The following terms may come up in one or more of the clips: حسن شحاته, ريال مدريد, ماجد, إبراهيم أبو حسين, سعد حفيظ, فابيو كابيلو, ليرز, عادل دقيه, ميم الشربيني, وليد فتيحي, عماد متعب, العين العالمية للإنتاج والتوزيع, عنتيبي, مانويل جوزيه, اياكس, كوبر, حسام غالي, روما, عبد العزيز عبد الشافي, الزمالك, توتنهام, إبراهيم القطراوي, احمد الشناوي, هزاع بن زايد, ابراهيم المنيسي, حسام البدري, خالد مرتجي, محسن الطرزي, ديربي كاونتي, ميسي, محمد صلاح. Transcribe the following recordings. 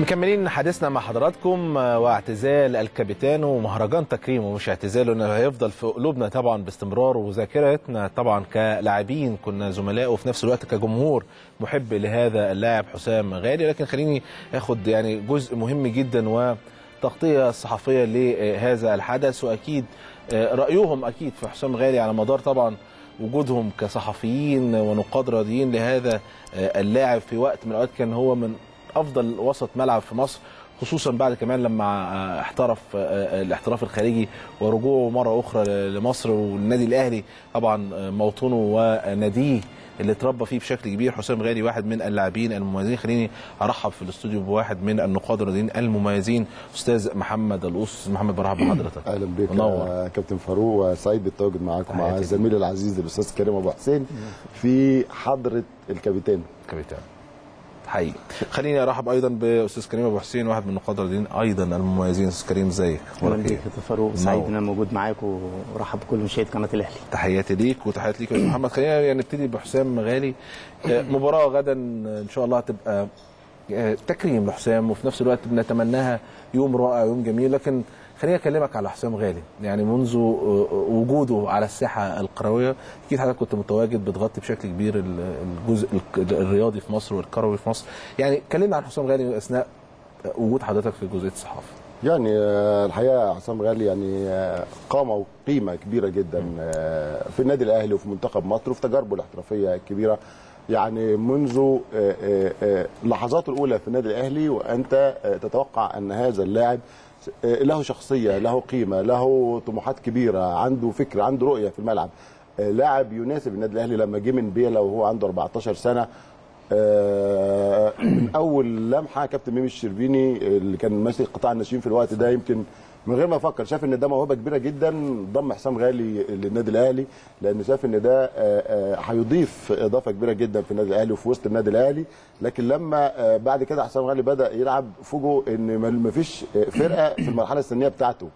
مكملين حديثنا مع حضراتكم، واعتزال الكابيتانو ومهرجان تكريمه، مش اعتزاله، انه هيفضل في قلوبنا طبعا باستمرار، وذاكرتنا طبعا كلاعبين كنا زملاء وفي نفس الوقت كجمهور محب لهذا اللاعب حسام غالي. لكن خليني اخد يعني جزء مهم جدا وتغطيه الصحفيه لهذا الحدث، واكيد رايهم اكيد في حسام غالي على مدار طبعا وجودهم كصحفيين ونقاد رياضيين لهذا اللاعب في وقت من الاوقات كان هو من افضل وسط ملعب في مصر، خصوصا بعد كمان لما احترف الاحتراف الخارجي ورجوعه مره اخرى لمصر والنادي الاهلي طبعا موطنه وناديه اللي اتربى فيه بشكل كبير. حسام غالي واحد من اللاعبين المميزين. خليني ارحب في الاستوديو بواحد من النقاد الرياضيين المميزين، استاذ محمد القوصى. محمد، برحب بحضرتك. اهلا بيك يا كابتن فاروق، وسعيد بالتواجد معاكم مع الزميل العزيز الاستاذ كريم ابو حسين في حضره الكابيتانو. الكابيتانو حقيقي. خليني ارحب ايضا باستاذ كريم ابو حسين، واحد من النقاد الرياضيين ايضا المميزين. استاذ كريم، ازيك؟ اخبارك ايه؟ فاروق، سعيد ان انا موجود معاكم، ورحب بكل مشاهد قناه الاهلي. تحياتي ليك وتحياتي ليك يا محمد. خلينا نبتدي بحسام غالي. مباراه غدا ان شاء الله هتبقى تكريم لحسام، وفي نفس الوقت بنتمناها يوم رائع ويوم جميل. لكن خليني اكلمك على حسام غالي، يعني منذ وجوده على الساحه القرويه اكيد حضرتك كنت متواجد بتغطي بشكل كبير الجزء الرياضي في مصر والكروي في مصر. يعني كلمنا عن حسام غالي اثناء وجود حضرتك في جزئيه الصحافه. يعني الحقيقه حسام غالي يعني قام وقيمه كبيره جدا في النادي الاهلي وفي منتخب مصر وفي تجاربه الاحترافيه الكبيره، يعني منذ لحظاته الاولى في النادي الاهلي وانت تتوقع ان هذا اللاعب له شخصية، له قيمة، له طموحات كبيرة، عنده فكرة، عنده رؤية في الملعب، لاعب يناسب النادي الأهلي. لما جه من بيلا وهو عنده 14 سنة، من أول لمحة كابتن ميم الشربيني اللي كان ماسك قطاع الناشئين في الوقت ده، يمكن من غير ما أفكر شاف إن ده موهبة كبيرة جدا، ضم حسام غالي للنادي الأهلي لأن شاف إن ده هيضيف إضافة كبيرة جدا في النادي الأهلي وفي وسط النادي الأهلي. لكن لما بعد كده حسام غالي بدأ يلعب، فوجئوا إن مفيش فرقة في المرحلة السنية بتاعته،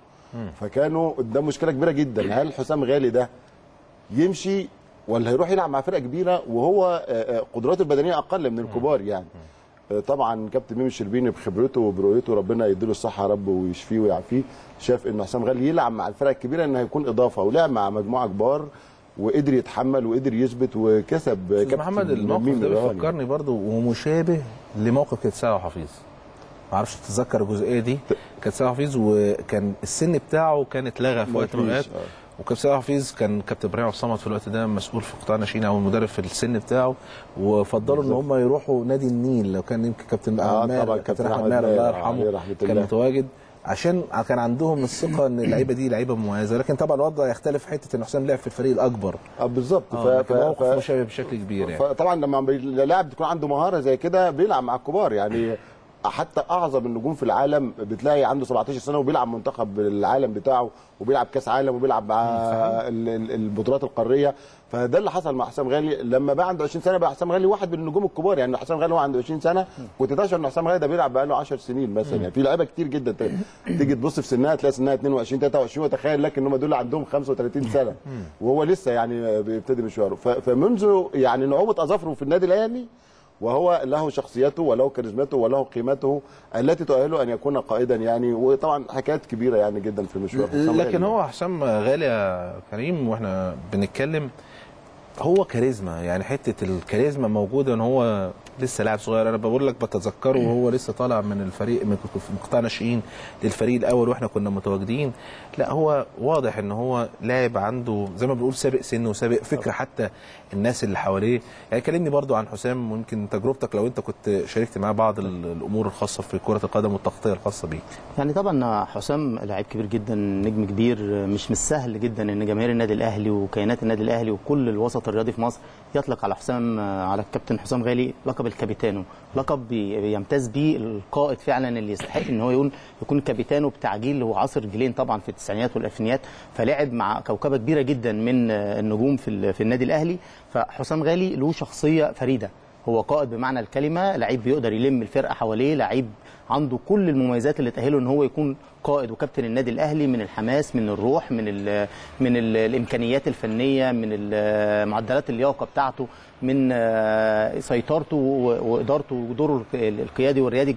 فكانوا قدام مشكلة كبيرة جدا. هل حسام غالي ده يمشي ولا هيروح يلعب مع فرقة كبيرة وهو قدراته البدنية أقل من الكبار؟ يعني طبعا كابتن ميم الشربيني بخبرته وبرؤيته، ربنا يديله الصحه يا رب ويشفيه ويعافيه، شاف ان حسام غالي يلعب مع الفرق الكبيره انه هيكون اضافه، ولعب مع مجموعه كبار وقدر يتحمل وقدر يثبت وكسب. كابتن محمد، الموقف ده بيفكرني برضه ومشابه لموقف كانت سعد حفيظ، ما اعرفش تتذكر الجزئيه دي. كانت سعد حفيظ وكان السن بتاعه كان اتلغى في وقت من الاوقات، وكابتن سعد حفيظ كان كابتن ابراهيم ابو حسين في الوقت ده مسؤول في قطاع ناشئين او المدرب في السن بتاعه، وفضلوا ان هم يروحوا نادي النيل. لو كان يمكن كابتن عماد، كابتن احمد الله يرحمه، كان متواجد عشان كان عندهم الثقه ان اللعيبه دي لعيبه مميزه. لكن طبعا الوضع يختلف، حته ان حسام لعب في الفريق الاكبر. بالظبط، فموقف مشابه بشكل كبير يعني. طبعا لما اللاعب تكون عنده مهاره زي كده بيلعب مع الكبار، يعني حتى اعظم النجوم في العالم بتلاقي عنده 17 سنه وبيلعب منتخب العالم بتاعه وبيلعب كاس عالم وبيلعب مع البطولات القاريه. فده اللي حصل مع حسام غالي. لما بقى عنده 20 سنه بقى حسام غالي واحد من النجوم الكبار. يعني حسام غالي هو عنده 20 سنه كنت تشعر ان حسام غالي ده بيلعب بقى له 10 سنين مثلا. يعني في لعيبه كتير جدا تيجي تبص في سنها تلاقي سنها 22 23 وتخيل لك ان هم دول عندهم 35 سنه وهو لسه يعني بيبتدي مشواره. فمنذ يعني نعومه اظافره في النادي الاهلي، وهو له شخصيته وله كاريزمته وله قيمته التي تؤهله ان يكون قائدا يعني. وطبعا حكايات كبيره يعني جدا في المشوار. لكن هو حسام غالي يا كريم واحنا بنتكلم، هو كاريزما، يعني حته الكاريزما موجوده ان هو لسه لاعب صغير. انا بقول لك بتذكره وهو لسه طالع من الفريق، من قطاع ناشئين للفريق الاول واحنا كنا متواجدين. لا هو واضح ان هو لاعب عنده زي ما بنقول سابق سنه وسابق فكره حتى الناس اللي حواليه. يعني كلمني برضو عن حسام، ويمكن تجربتك لو انت كنت شاركت معاه بعض الامور الخاصه في كره القدم والتغطيه الخاصه بيك. يعني طبعا حسام لاعب كبير جدا، نجم كبير، مش سهل جدا ان جماهير النادي الاهلي وكيانات النادي الاهلي وكل الوسط الرياضي في مصر يطلق على حسام، على الكابتن حسام غالي، لقب الكابيتانو، لقب بيمتاز بيه القائد فعلا اللي يستحق ان هو يكون كابيتانو بتعجيل. هو عصر جيلين طبعا في التسعينيات والالفينيات، فلعب مع كوكبه كبيره جدا من النجوم في النادي الاهلي. فحسام غالي له شخصيه فريده، هو قائد بمعنى الكلمه، لعيب بيقدر يلم الفرقه حواليه، لعيب عنده كل المميزات اللي تأهله ان هو يكون قائد وكابتن النادي الاهلي، من الحماس، من الروح، من الامكانيات الفنيه، من معدلات اللياقه بتاعته، من سيطرته وادارته ودوره القيادي والريادي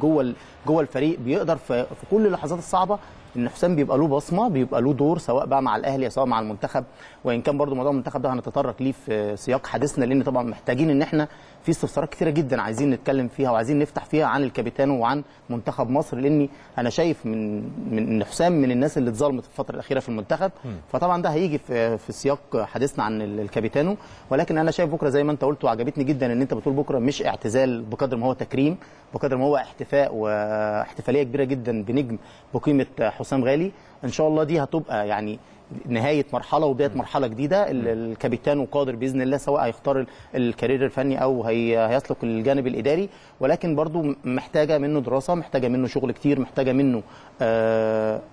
جوه الفريق. بيقدر في كل اللحظات الصعبه ان حسام بيبقى له بصمه، بيبقى له دور، سواء بقى مع الاهلي سواء مع المنتخب. وان كان برضو موضوع المنتخب ده هنتطرق ليه في سياق حديثنا، لان طبعا محتاجين ان احنا في استفسارات كثيره جدا عايزين نتكلم فيها وعايزين نفتح فيها عن الكابتن وعن منتخب مصر، لاني انا شايف من حسام من الناس اللي اتظلمت في الفتره الاخيره في المنتخب. فطبعا ده هيجي في سياق حديثنا عن الكابتن. ولكن انا شايف بكره زي ما انت قلت وعجبتني جدا ان انت بتقول بكره مش اعتزال بقدر ما هو تكريم، بقدر ما هو احتفاء واحتفاليه كبيره جدا بنجم بقيمه حسام غالي. ان شاء الله دي هتبقى يعني نهايه مرحله وبدايه مرحله جديده. الكابتن وقادر باذن الله، سواء هيختار الكارير الفني او هيسلك الجانب الاداري، ولكن برضو محتاجه منه دراسه، محتاجه منه شغل كتير، محتاجه منه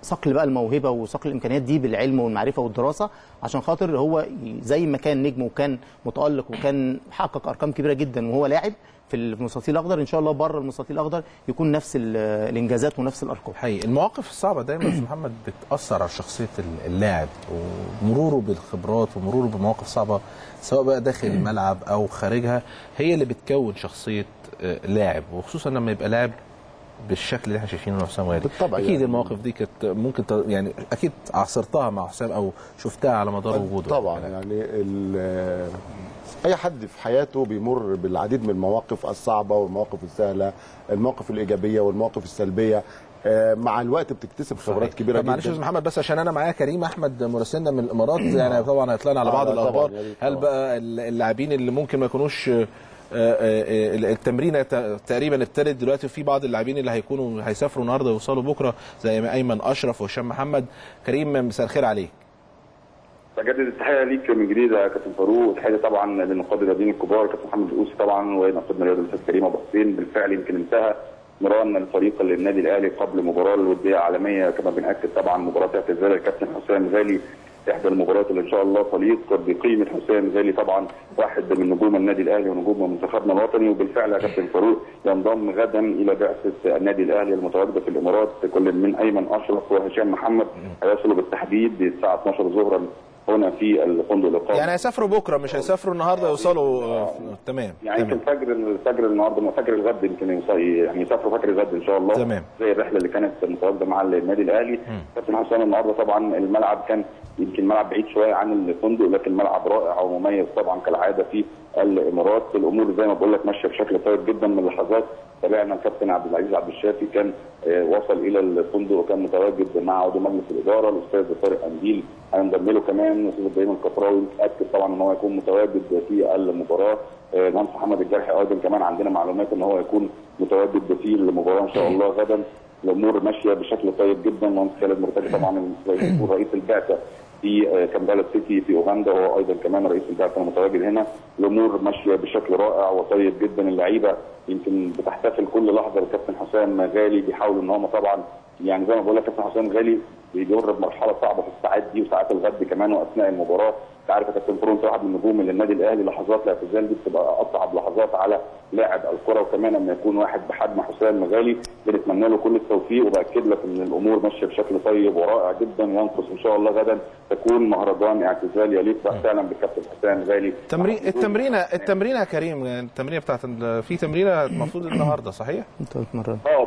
صقل بقى الموهبه وصقل الامكانيات دي بالعلم والمعرفه والدراسه، عشان خاطر هو زي ما كان نجم وكان متالق وكان حقق ارقام كبيره جدا وهو لاعب في المستطيل الاخضر، ان شاء الله بره المستطيل الاخضر يكون نفس الانجازات ونفس الارقام. حقيقي المواقف الصعبه دايما يا محمد بتاثر على شخصيه اللاعب ومروره بالخبرات ومروره بمواقف صعبه، سواء بقى داخل الملعب او خارجها، هي اللي بتكون شخصيه لاعب، وخصوصا لما يبقى لاعب بالشكل اللي احنا شايفينه حسام غالي. بالطبع اكيد يعني المواقف دي كانت ممكن يعني اكيد عاصرتها مع حسام او شفتها على مدار وجوده. طبعا يعني اي حد في حياته بيمر بالعديد من المواقف الصعبه والمواقف السهله، المواقف الايجابيه والمواقف السلبيه، مع الوقت بتكتسب خبرات كبيره جدا. معلش يا محمد، بس عشان انا معايا كريم احمد مراسلنا من الامارات يعني طبعا هيطلعنا على بعض الاخبار. هل بقى اللاعبين اللي ممكن ما يكونوش التمرين تقريبا ابتدت دلوقتي، وفي بعض اللاعبين اللي هيكونوا هيسافروا النهارده ويوصلوا بكره زي ايمن اشرف وهشام محمد. كريم مساء الخير عليك. بجدد التحيه ليك من جديد يا كابتن فاروق، وتحيه طبعا لنقاد اللاعبين الكبار كابتن محمد القوصى طبعا ونقادنا الرياضي الاستاذ كريم ابو حسين. بالفعل يمكن انتهى مران الفريق للنادي الاهلي قبل مباراه الوديه العالميه، كما بناكد طبعا مباراه اعتزال الكابتن حسام غالي، احدى المباريات اللي ان شاء الله تليق بقيمه حسام غالي، طبعا واحد من نجوم النادي الاهلي ونجوم منتخبنا الوطني. وبالفعل يا كابتن فاروق ينضم غدا الى بعثه النادي الاهلي المتواجده في الامارات كل من ايمن اشرف وهشام محمد، هيصلوا بالتحديد الساعه 12 ظهرا هنا في الفندق الاقامه. يعني هيسافروا بكره، مش هيسافروا النهارده يوصلوا. تمام. يعني يمكن فجر النهارده، فجر الغد يمكن يعني يسافروا فجر الغد ان شاء الله. تمام. زي الرحله اللي كانت متواجده مع النادي الاهلي. كابتن حسام النهارده طبعا الملعب كان يمكن ملعب بعيد شويه عن الفندق، لكن ملعب رائع ومميز طبعا كالعاده في الامارات. الامور زي ما بقول لك ماشيه بشكل طيب جدا. من لحظات تابعنا الكابتن عبد العزيز عبد الشافي كان وصل الى الفندق وكان متواجد مع عضو مجلس الاداره الاستاذ طارق اندل، هينضم له كمان الاستاذ ابراهيم القطراوي، متاكد طبعا ان هو هيكون متواجد في المباراه. نونس محمد الجرح ايضا كمان عندنا معلومات ان هو هيكون متواجد في المباراه ان شاء الله غدا. الامور ماشيه بشكل طيب جدا. مهندس خالد مرتجي طبعا رئيس البعثه في كابالا سيتي في اوغندا، وهو ايضا كمان رئيس البعثه المتواجد هنا. الامور ماشيه بشكل رائع وطيب جدا. اللعيبه يمكن بتحتفل كل لحظه بالكابتن حسام غالي، بيحاولوا ان هم طبعا يعني زي ما بقول لك كابتن حسام غالي بيمر بمرحله صعبه في الساعات دي وساعات الغد كمان واثناء المباراه. انت عارف يا كابتن فاروق انت واحد من النجوم اللي النادي الاهلي، لحظات الاعتزال دي بتبقى اصعب لحظات على لاعب الكره، وكمان لما يكون واحد بحجم حسام غالي بنتمنى له كل التوفيق. وباكد لك ان الامور ماشيه بشكل طيب ورائع جدا. ينقص ان شاء الله غدا تكون مهرجان اعتزال يليق فعلا بالكابتن حسام غالي. التمرينه يا كريم، التمرينه بتاعت في تمرينه المفروض النهارده صحيح؟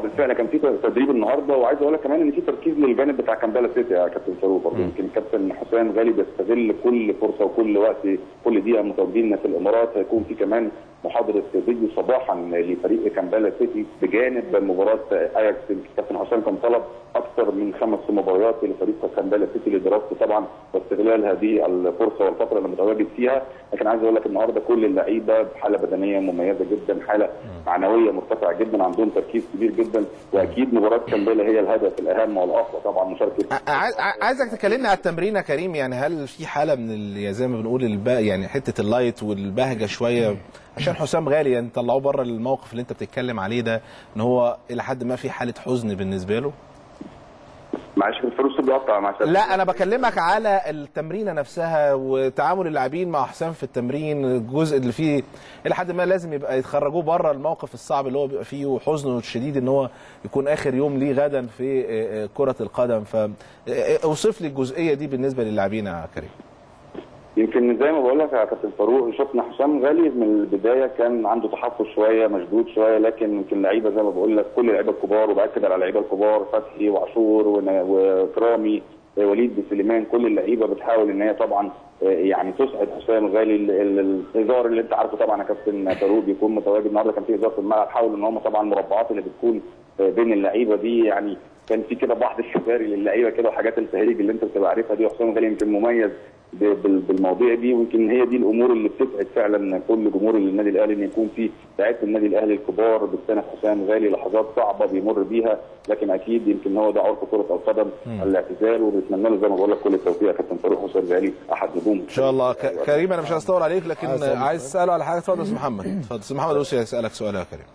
بالفعل كان في تدريب النهارده، وعايز اقول لك كمان ان في تركيز للجانب بتاع كامبالا سيتي يا كابتن فاروق. برضه يمكن الكابتن حسام غالي بيستغل كل فرصه وكل وقت كل دقيقه متواجدين في الامارات. هيكون في كمان محاضره فيديو صباحا لفريق كامبالا سيتي بجانب مباراه اياكس. الكابتن حسام كان طلب اكثر من 5 مباريات لفريق كامبالا سيتي لدراسته طبعا واستغلال هذه الفرصه والفتره اللي متواجد فيها. لكن عايز اقول لك النهارده كل اللعيبه بحاله بدنيه مميزه جدا، حاله معنويه مرتفعه جدا، عندهم تركيز كبير جدا، واكيد مباراه كامبالا هي الهدف الاهم والاقوى طبعا. مشاركه عايزك تكلمنا على التمرين يا كريم. يعني هل في حاله من زي ما بنقول يعني حته اللايت والبهجه شويه عشان حسام غالي، يعني طلعوه بره الموقف اللي انت بتتكلم عليه ده ان هو الى حد ما في حاله حزن بالنسبه له؟ معلش الفلوس بتقطع مع حسام. لا انا بكلمك على التمرينه نفسها وتعامل اللاعبين مع حسام في التمرين، الجزء اللي فيه الى حد ما لازم يبقى يخرجوه بره الموقف الصعب اللي هو بيبقى فيه وحزنه الشديد ان هو يكون اخر يوم ليه غدا في كره القدم. فاوصف لي الجزئيه دي بالنسبه للاعبين يا كريم. يمكن زي ما بقول لك يا كابتن فاروق، شفنا حسام غالي من البدايه كان عنده تحفظ شويه، مشدود شويه، لكن يمكن لعيبه زي ما بقول لك كل اللعيبه الكبار، وباكد على اللعيبه الكبار فتحي وعاشور وكرامي وليد بسليمان، كل اللعيبه بتحاول ان هي طبعا يعني تسعد حسام غالي. الهزار اللي انت عارفه طبعا يا كابتن فاروق بيكون متواجد، النهارده كان في هزار في الملعب، حاولوا ان هم طبعا المربعات اللي بتكون بين اللعيبه دي يعني كان في كده بعض الشفاري للعيبه كده وحاجات التهريج اللي انت بتبقى عارفها دي، وحسام غالي يمكن مميز بالمواضيع دي، ويمكن هي دي الامور اللي بتسعد فعلا كل جمهور النادي الاهلي ان يكون في لعيبه النادي الاهلي الكبار بتساند حسام غالي لحظات صعبه بيمر بيها، لكن اكيد يمكن هو ده عرف كره القدم الاعتزال، وبنتمنى له زي ما بقول لك كل التوفيق يا كابتن فاروق. حسام غالي احد نجوم ان شاء الله. كريم انا مش هستطول عليك، لكن عايز اساله على حاجه. اتفضل يا محمد، اتفضل يا محمد، بص هسالك سؤال يا كريم.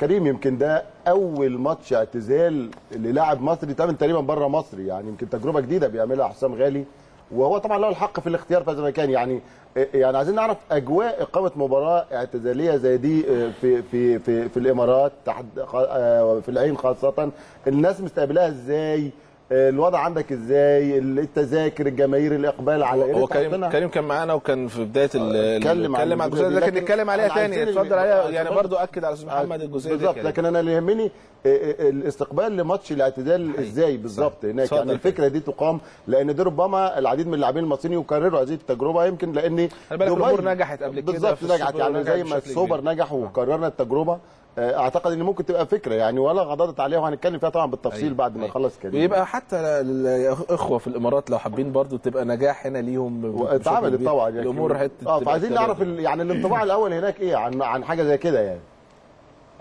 كريم يمكن ده اول ماتش اعتزال للاعب مصري تقريبا بره مصر، يعني يمكن تجربه جديده بيعملها حسام غالي، وهو طبعا له الحق في الاختيار فزي ما كان. يعني عايزين نعرف اجواء اقامه مباراه اعتزاليه زي دي في في في في الامارات تحت في العين خاصه، الناس مستقبلاها ازاي؟ الوضع عندك ازاي؟ التذاكر، الجماهير، الاقبال على ايه؟ هو كريم كان معانا وكان في بدايه اتكلم على الجزئيه، لكن نتكلم عليها تاني. اتفضل عليها يعني برضو اكد على استاذ محمد الجزئيه دي بالظبط، لكن انا اللي يهمني الاستقبال لماتش الاعتزال ازاي بالظبط هناك. يعني الفكره دي تقام، لان دي ربما العديد من اللاعبين المصريين يكرروا هذه التجربه، يمكن لان الامور نجحت قبل كده بالظبط، نجحت يعني زي ما السوبر نجح وكررنا التجربه، اعتقد ان ممكن تبقى فكره يعني ولا غضضت عليها، وهنتكلم فيها طبعا بالتفصيل بعد ما نخلص كلام. ويبقى حتى الاخوه في الامارات لو حابين برضو تبقى نجاح هنا ليهم، واتعملت طبعا الامور حته فعايزين نعرف يعني الانطباع الاول هناك ايه عن حاجه زي كده يعني.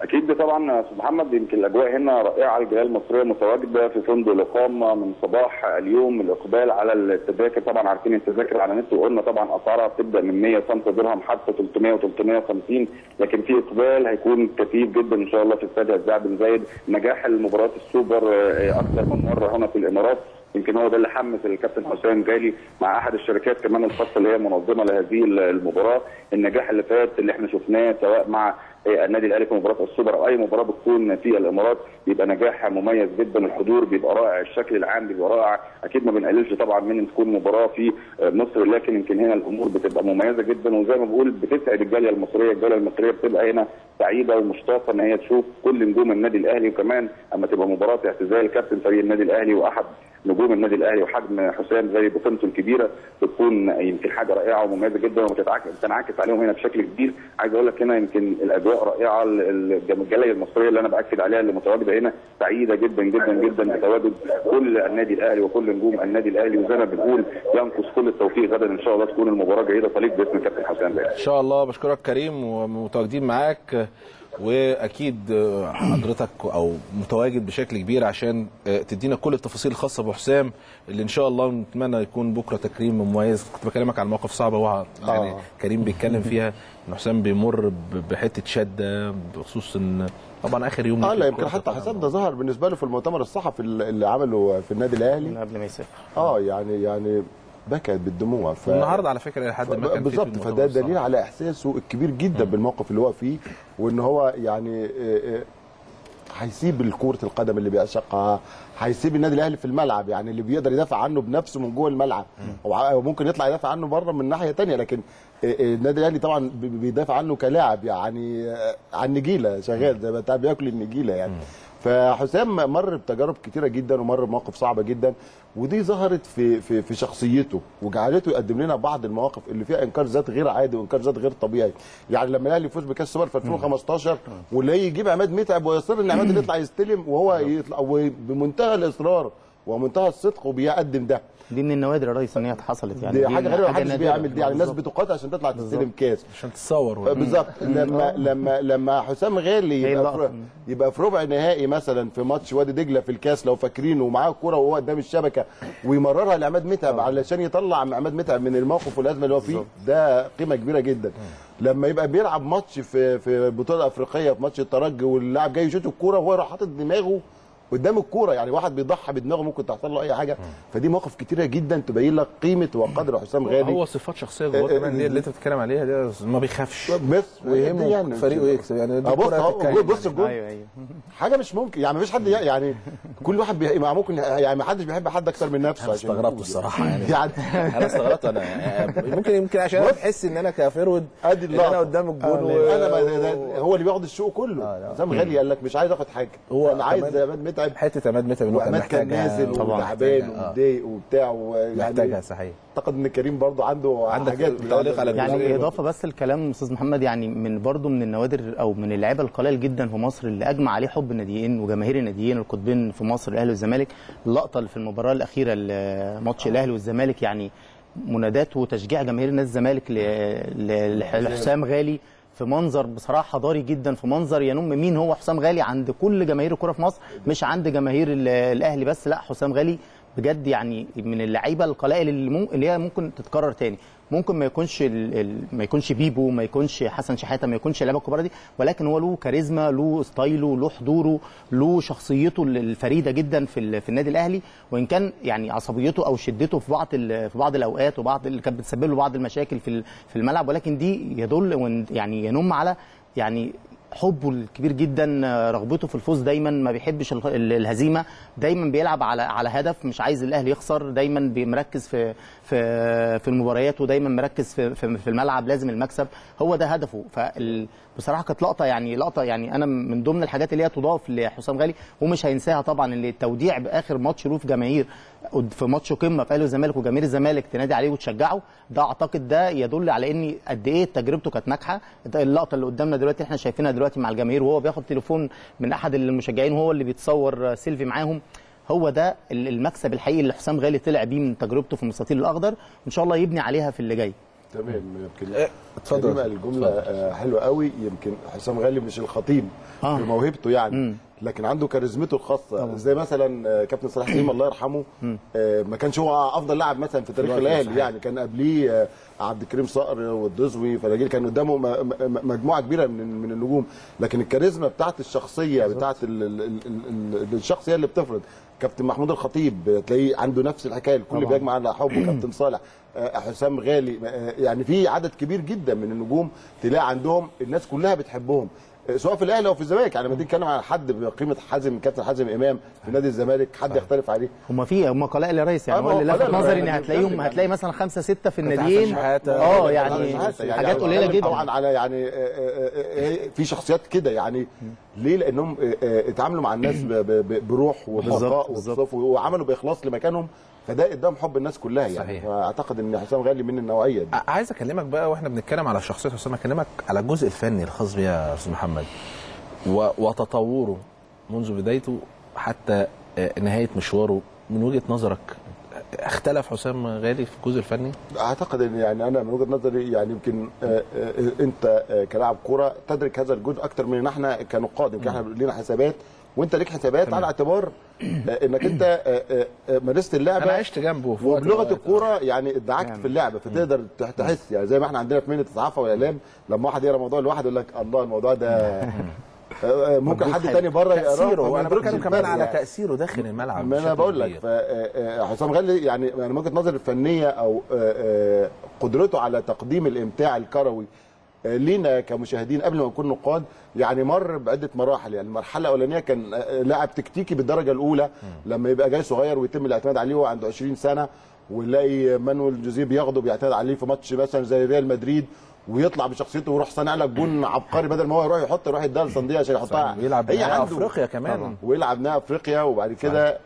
اكيد طبعا يا استاذ محمد، يمكن الاجواء هنا رائعه، الجاليه المصريه متواجده في فندق الاقامه من صباح اليوم، الاقبال على التذاكر طبعا عارفين التذاكر على النت، وقلنا طبعا اسعارها بتبدا من 105 درهم حتى 300 و350، لكن في اقبال هيكون كثيف جدا ان شاء الله في استاد السعد بن زايد. نجاح المباريات السوبر اكثر من مره هنا في الامارات، يمكن هو ده اللي حمس الكابتن حسام غالي مع احد الشركات كمان الخاصه اللي هي منظمه لهذه المباراه. النجاح اللي فات اللي احنا شفناه سواء مع النادي الاهلي في مباراه السوبر او اي مباراه بتكون في الامارات بيبقى نجاح مميز جدا، الحضور بيبقى رائع، الشكل العام بيبقى رائع، اكيد ما بنقللش طبعا من ان تكون مباراه في مصر، لكن يمكن هنا الامور بتبقى مميزه جدا، وزي ما بقول بتسعد الجاليه المصريه، الجاليه المصريه بتبقى هنا سعيده ومشتاقه ان هي تشوف كل نجوم النادي الاهلي، وكمان اما تبقى مباراه اعتزال كابتن فريق النادي الاهلي واحد نجوم النادي الاهلي وحجم حسام غالي بقيمته الكبيره، بتكون يمكن حاجه رائعه ومميزه جدا وبتنعكس عليهم هنا بشكل كبير. عايز اقول لك هنا يمكن الاجواء رائعه، الجاليه المصريه اللي انا باكد عليها اللي متواجده هنا سعيده جدا جدا جدا بتواجد كل النادي الاهلي وكل نجوم النادي الاهلي، وزي ما بنقول ينقص كل التوفيق غدا ان شاء الله تكون المباراه جيده طليق باسم كابتن حسام غالي. ان شاء الله. بشكرك كريم ومتواجدين معاك، واكيد حضرتك او متواجد بشكل كبير عشان تدينا كل التفاصيل الخاصه بحسام اللي ان شاء الله نتمنى يكون بكره تكريم مميز. كنت بكلمك عن مواقف صعبه يعني كريم بيتكلم فيها ان حسام بيمر بحته شده، بخصوص ان طبعا اخر يوم لا يمكن حتى حسام ده ظهر بالنسبه له في المؤتمر الصحفي اللي عمله في النادي الاهلي قبل ما يسافر يعني بكت بالدموع النهارده على فكره لحد ما كان بالظبط، فده دليل على احساسه الكبير جدا بالموقف اللي هو فيه، وان هو يعني هيسيب كرة القدم اللي بيعشقها، هيسيب النادي الاهلي في الملعب، يعني اللي بيقدر يدافع عنه بنفسه من جوه الملعب، وممكن يطلع يدافع عنه بره من ناحيه ثانيه، لكن النادي الاهلي طبعا بيدافع عنه كلاعب يعني عن النجيله شغال زي ما بياكل النجيله يعني. فحسام مر بتجارب كتيره جدا ومر بمواقف صعبه جدا، ودي ظهرت في شخصيته وجعلته يقدم لنا بعض المواقف اللي فيها انكار ذات غير عادي وانكار ذات غير طبيعي. يعني لما الاهلي يفوز بكاس السوبر في 2015 ولاقيه يجيب عماد متعب ويصر ان عماد يطلع يستلم، وهو يطلع وبمنتهى الاصرار ومنتهى الصدق وبيقدم ده. دي من النوادر يا ريس ان هي حصلت، يعني دي حاجه غريبه محدش بيعمل دي، يعني الناس بتقاتل عشان تطلع تستلم كاس عشان تتصور بالظبط. لما حسام غالي يبقى في ربع نهائي مثلا في ماتش وادي دجله في الكاس لو فاكرينه، ومعاه الكوره وهو قدام الشبكه ويمررها لعماد متعب علشان يطلع عماد متعب من الموقف والازمه اللي هو فيه، ده قيمه كبيره جدا. لما يبقى بيلعب ماتش في البطوله الافريقيه في ماتش الترجي واللاعب جاي يشوط الكوره وهو راح حاطط دماغه قدام الكوره، يعني واحد بيضحي بدماغه ممكن تحصل له اي حاجه. فدي مواقف كتيره جدا تبين لك قيمه وقدر حسام غالي. هو صفات شخصيه جواه كمان اللي انت بتتكلم عليها دي، ما بيخافش بس ويهمه يعني فريقه يكسب. يعني بص الجول أيوة. حاجه مش ممكن، يعني مفيش حد يعني كل واحد ممكن يعني ما حدش بيحب حد اكثر من نفسه. انا استغربت الصراحه يعني انا استغربت انا ممكن عشان انا بحس ان انا كفرود ادي انا قدام الجول انا هو اللي بياخد الشوق كله. حسام غالي قال لك مش عايز اخد حاجه، هو انا عايز عماد متعب. حته عماد متعب وعماد كان نازل وتعبان ومضايق وبتاع محتاجها صحيح. اعتقد ان كريم برضه عنده حاجات تعليق على يعني اضافه بس الكلام استاذ محمد، يعني من برضه من النوادر او من اللعيبه القليل جدا في مصر اللي اجمع عليه حب الناديين وجماهير الناديين القطبين في مصر الاهلي والزمالك. اللقطه اللي في المباراه الاخيره ماتش الاهلي والزمالك، يعني منادات وتشجيع جماهير نادي الزمالك لحسام غالي في منظر بصراحه حضاري جدا، في منظر ينم مين هو حسام غالي عند كل جماهير الكره في مصر، مش عند جماهير الاهلي بس. لا حسام غالي بجد يعني من اللعيبه القلائل اللي هي ممكن تتكرر تاني. ممكن ما يكونش بيبو، ما يكونش حسن شحاته، ما يكونش اللعيبه الكبار دي، ولكن هو له كاريزما، له ستايله، له حضوره، له شخصيته الفريده جدا في النادي الاهلي. وان كان يعني عصبيته او شدته في بعض الاوقات وبعض اللي كانت بتسبب له بعض المشاكل في الملعب، ولكن دي يدل يعني ينم على يعني حبه الكبير جدا، رغبته في الفوز دايما، ما بيحبش الهزيمه، دايما بيلعب على هدف، مش عايز الاهلي يخسر، دايما مركز في المباريات، ودايما مركز في الملعب، لازم المكسب، هو ده هدفه. فبصراحه كانت لقطه يعني انا من ضمن الحاجات اللي هي تضاف لحسام غالي ومش هينساها طبعا، اللي التوديع باخر ماتش له في جماهير في ماتش قمه في اهلي والزمالك وجماهير الزمالك تنادي عليه وتشجعه، ده اعتقد ده يدل على ان قد ايه تجربته كانت ناجحه. اللقطه اللي قدامنا دلوقتي احنا شايفينها دلوقتي مع الجماهير وهو بياخد تليفون من احد المشجعين وهو اللي بيتصور سيلفي معاهم، هو ده المكسب الحقيقي اللي حسام غالي طلع بيه من تجربته في المستطيل الاخضر، وان شاء الله يبني عليها في اللي جاي. تمام يمكن اتفضل الجمله حلوه قوي. يمكن حسام غالي مش الخطيب بموهبته يعني لكن عنده كاريزمته الخاصه زي مثلا كابتن صلاح سليم الله يرحمه ما كانش هو افضل لاعب مثلا في تاريخ الاهلي، يعني كان قبليه عبد الكريم صقر والدزوي فلاجيل، كان قدامه مجموعه كبيره من النجوم، لكن الكاريزما بتاعت الشخصيه بتاعت الشخص هي اللي بتفرض. كابتن محمود الخطيب تلاقيه عنده نفس الحكايه، الكل بيجمع على حبه. كابتن صالح، حسام غالي، يعني في عدد كبير جدا من النجوم تلاقي عندهم الناس كلها بتحبهم سواء في الاهلي او في الزمالك. يعني لما تتكلم على حد بقيمه حازم، كابتن حازم امام في نادي الزمالك، حد يختلف عليه؟ هم قلائل يا ريس، يعني هو اللي لفت نظري ان هتلاقي مثلا 5 6 في الناديين يعني حاجات قليله جدا طبعا. على يعني في شخصيات كده، يعني ليه؟ لانهم اتعاملوا مع الناس بروح وبالظبط وعملوا باخلاص لمكانهم، فده قدام حب الناس كلها يعني صحيح. فاعتقد ان حسام غالي من النوعيه دي. عايز اكلمك بقى واحنا بنتكلم على شخصيه حسام، اكلمك على الجزء الفني الخاص بيه يا استاذ محمد وتطوره منذ بدايته حتى نهايه مشواره. من وجهه نظرك اختلف حسام غالي في الجزء الفني؟ اعتقد ان يعني انا من وجهه نظري يعني يمكن انت كلاعب كوره تدرك هذا الجزء اكتر من احنا كنقاد. يمكن احنا لينا حسابات وانت ليك حسابات على اعتبار انك انت مارست اللعبه، انا عشت جنبه وبلغه الكوره يعني ادعكت في اللعبه، فتقدر تحس يعني زي ما احنا عندنا في مهنه الصحافه والاعلام لما واحد يقرا موضوع لوحده يقول لك الله الموضوع ده ممكن حد تاني بره يقراه. انا بتكلم كمان على تاثيره داخل الملعب. ما انا بقول لك حسام غالي يعني من وجهه نظري الفنيه او قدرته على تقديم الامتاع الكروي لينا كمشاهدين قبل ما نكون نقاد، يعني مر بعده مراحل. يعني المرحله الاولانيه كان لاعب تكتيكي بالدرجه الاولى لما يبقى جاي صغير ويتم الاعتماد عليه وهو عنده 20 سنه، ويلاقي مانويل جوزيه بياخده بيعتمد عليه في ماتش مثلا زي ريال مدريد ويطلع بشخصيته ويروح صانع لك جون عبقري بدل ما هو يروح يروح يديها لصنديه عشان يحطها. يلعب نهائي افريقيا كمان ويلعب نهائي افريقيا، وبعد كده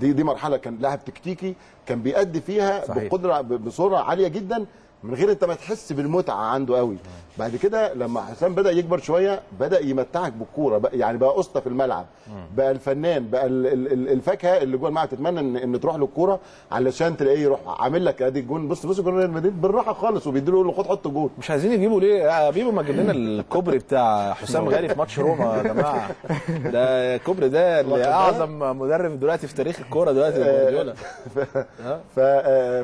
دي مرحله كان لاعب تكتيكي كان بيأدي فيها صحيح. بقدره بسرعه عاليه جدا من غير انت ما تحس بالمتعه عنده قوي. بعد كده لما حسام بدا يكبر شويه بدا يمتعك بالكوره بقى، يعني بقى اسطى في الملعب، بقى الفنان، بقى الفاكهه اللي جوه الملعب تتمنى ان تروح له الكوره علشان تلاقيه يروح عامل لك ادي الجون. بص جون ريال مدريد بالراحه خالص وبيديله يقول له خد حط الجون. مش عايزين يجيبوا ليه بيبو؟ ما جبنا الكوبري بتاع حسام غالي في ماتش روما يا جماعه، ده الكوبري ده اللي اعظم مدرب دلوقتي في تاريخ الكوره دلوقتي جوارديولا.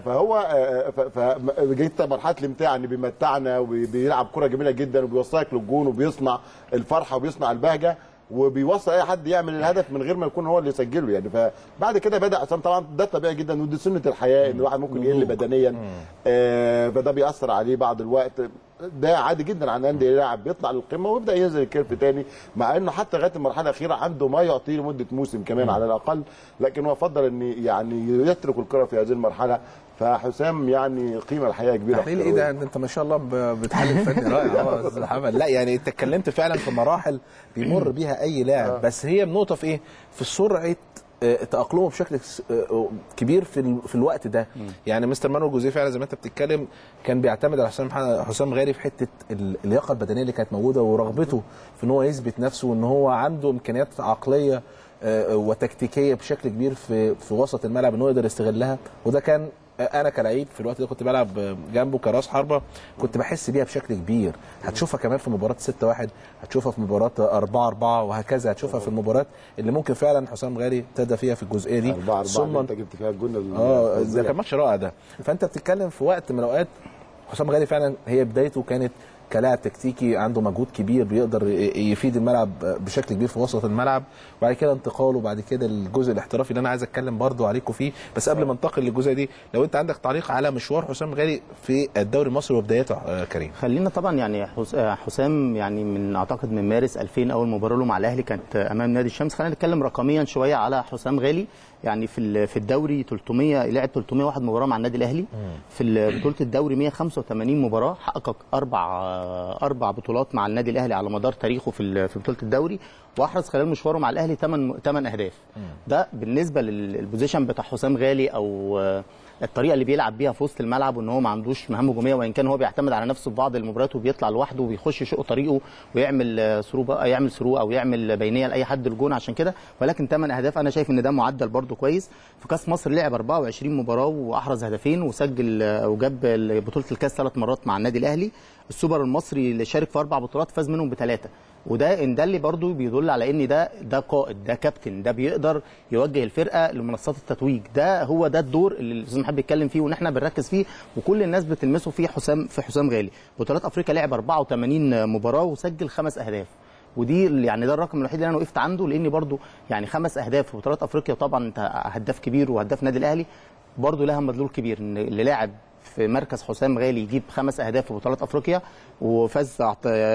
فهو جيت مرحله الامتاع ان بيمتعنا وبيلعب كوره جميله جدا وبيوصلك للجون وبيصنع الفرحه وبيصنع البهجه. وبيوصل اي حد يعمل الهدف من غير ما يكون هو اللي يسجله يعني. فبعد كده بدا حسام، طبعا ده طبيعي جدا ودي سنه الحياه ان الواحد ممكن يقل بدنيا، فده بيأثر عليه بعض الوقت، ده عادي جدا عن انديه لاعب بيطلع للقمه ويبدا ينزل الكيرف تاني، مع انه حتى لغايه المرحله الاخيره عنده ما يعطيه لمده موسم كمان على الاقل، لكن هو فضل ان يعني يترك الكره في هذه المرحله. فحسام يعني قيمه الحقيقه كبيره. تحليل ايه ده؟ انت ما شاء الله بتحلل فني رائع يا محمد. لا يعني انت اتكلمت فعلا في مراحل بيمر بيها اي لاعب، بس هي النقطه في ايه؟ في سرعه تأقلمه بشكل كبير في الوقت ده. يعني مستر مانويل جوزيه فعلا زي ما انت بتتكلم كان بيعتمد على حسام غالي في حته اللياقه البدنيه اللي كانت موجوده ورغبته في ان هو يثبت نفسه، وان هو عنده امكانيات عقليه وتكتيكيه بشكل كبير في وسط الملعب ان هو يقدر يستغلها. وده كان انا كلاعب في الوقت ده كنت بلعب جنبه كراس حربه كنت بحس بيها بشكل كبير. هتشوفها كمان في مباراه 6-1، هتشوفها في مباراه 4-4، وهكذا هتشوفها في المباراه اللي ممكن فعلا حسام غالي ابتدى فيها في الجزئيه دي 4-4 ثم انت جبت فيها الجون. ده كان ماتش رائع ده. فانت بتتكلم في وقت من الاوقات حسام غالي فعلا هي بدايته كانت كلاعب تكتيكي عنده مجهود كبير بيقدر يفيد الملعب بشكل كبير في وسط الملعب، وبعد كده انتقاله وبعد كده الجزء الاحترافي اللي انا عايز اتكلم برضو عليكم فيه. بس قبل ما انتقل للجزء دي لو انت عندك تعليق على مشوار حسام غالي في الدوري المصري وبدايته كريم. خلينا طبعا يعني حسام يعني من اعتقد من مارس 2000 اول مباراه له مع الاهلي كانت امام نادي الشمس. خلينا نتكلم رقميا شويه على حسام غالي. يعني في الدوري 300 لعب 301 مباراه مع النادي الاهلي، في بطوله الدوري 185 مباراه، حقق اربع بطولات مع النادي الاهلي على مدار تاريخه في بطوله الدوري، واحرز خلال مشواره مع الاهلي 8 اهداف. ده بالنسبه للبوزيشن بتاع حسام غالي او الطريقه اللي بيلعب بيها في وسط الملعب، وان هو ما عندوش مهام هجوميه، وان كان هو بيعتمد على نفسه في بعض المباريات وبيطلع لوحده وبيخش يشق طريقه ويعمل ثرو او يعمل بينيه لاي حد الجون عشان كده. ولكن 8 اهداف انا شايف ان ده معدل برده كويس. في كاس مصر لعب 24 مباراه واحرز هدفين وسجل وجاب بطوله الكاس 3 مرات مع النادي الاهلي. السوبر المصري اللي شارك في 4 بطولات فاز منهم ب3، وده ان ده اللي برضه بيدل على ان ده قائد، ده كابتن، ده بيقدر يوجه الفرقه لمنصات التتويج. ده هو ده الدور اللي الاستاذ محمد بيتكلم فيه وان احنا بنركز فيه وكل الناس بتلمسه فيه. حسام غالي بطولات افريقيا لعب 84 مباراه وسجل 5 اهداف، ودي يعني ده الرقم الوحيد اللي انا وقفت عنده، لان برضه يعني 5 اهداف في بطولات افريقيا. طبعا انت هداف كبير وهداف نادي الاهلي، برضه لها مدلول كبير ان اللي لاعب في مركز حسام غالي يجيب 5 اهداف في بطولات افريقيا وفاز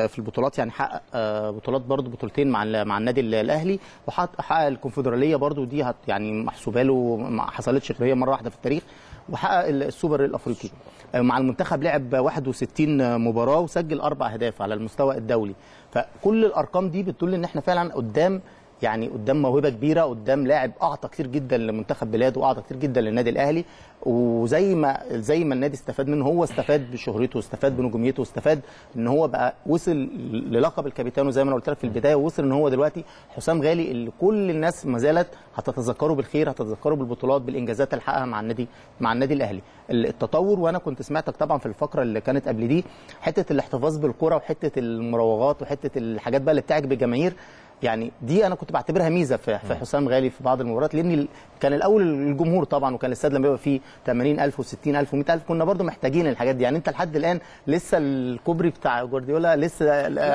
في البطولات. يعني حقق بطولات برضه بطولتين مع النادي الاهلي، وحقق الكونفدراليه برضه، دي يعني محسوبه له ما حصلتش هي مره واحده في التاريخ، وحقق السوبر الافريقي. مع المنتخب لعب 61 مباراه وسجل 4 اهداف على المستوى الدولي. فكل الارقام دي بتدل ان احنا فعلا قدام موهبه كبيره، قدام لاعب اعطى كتير جدا لمنتخب بلاده واعطى كتير جدا للنادي الاهلي. وزي ما النادي استفاد منه، هو استفاد بشهرته، استفاد بنجوميته، استفاد ان هو بقى وصل للقب الكابيتان. وزي ما انا قلت لك في البدايه وصل ان هو دلوقتي حسام غالي اللي كل الناس ما زالت هتتذكره بالخير، هتتذكره بالبطولات، بالانجازات اللي حققها مع النادي الاهلي. التطور، وانا كنت سمعتك طبعا في الفقره اللي كانت قبل دي، حته الاحتفاظ بالكره وحته المراوغات وحته الحاجات بقى اللي بتعجب الجماهير، يعني دي انا كنت بعتبرها ميزه في حسام غالي في بعض المباريات. لان كان الاول الجمهور طبعا، وكان الاستاد لما بيبقى فيه 80,000 و60,000 و100,000 كنا برضو محتاجين الحاجات دي. يعني انت لحد الان لسه الكوبري بتاع جوارديولا لسه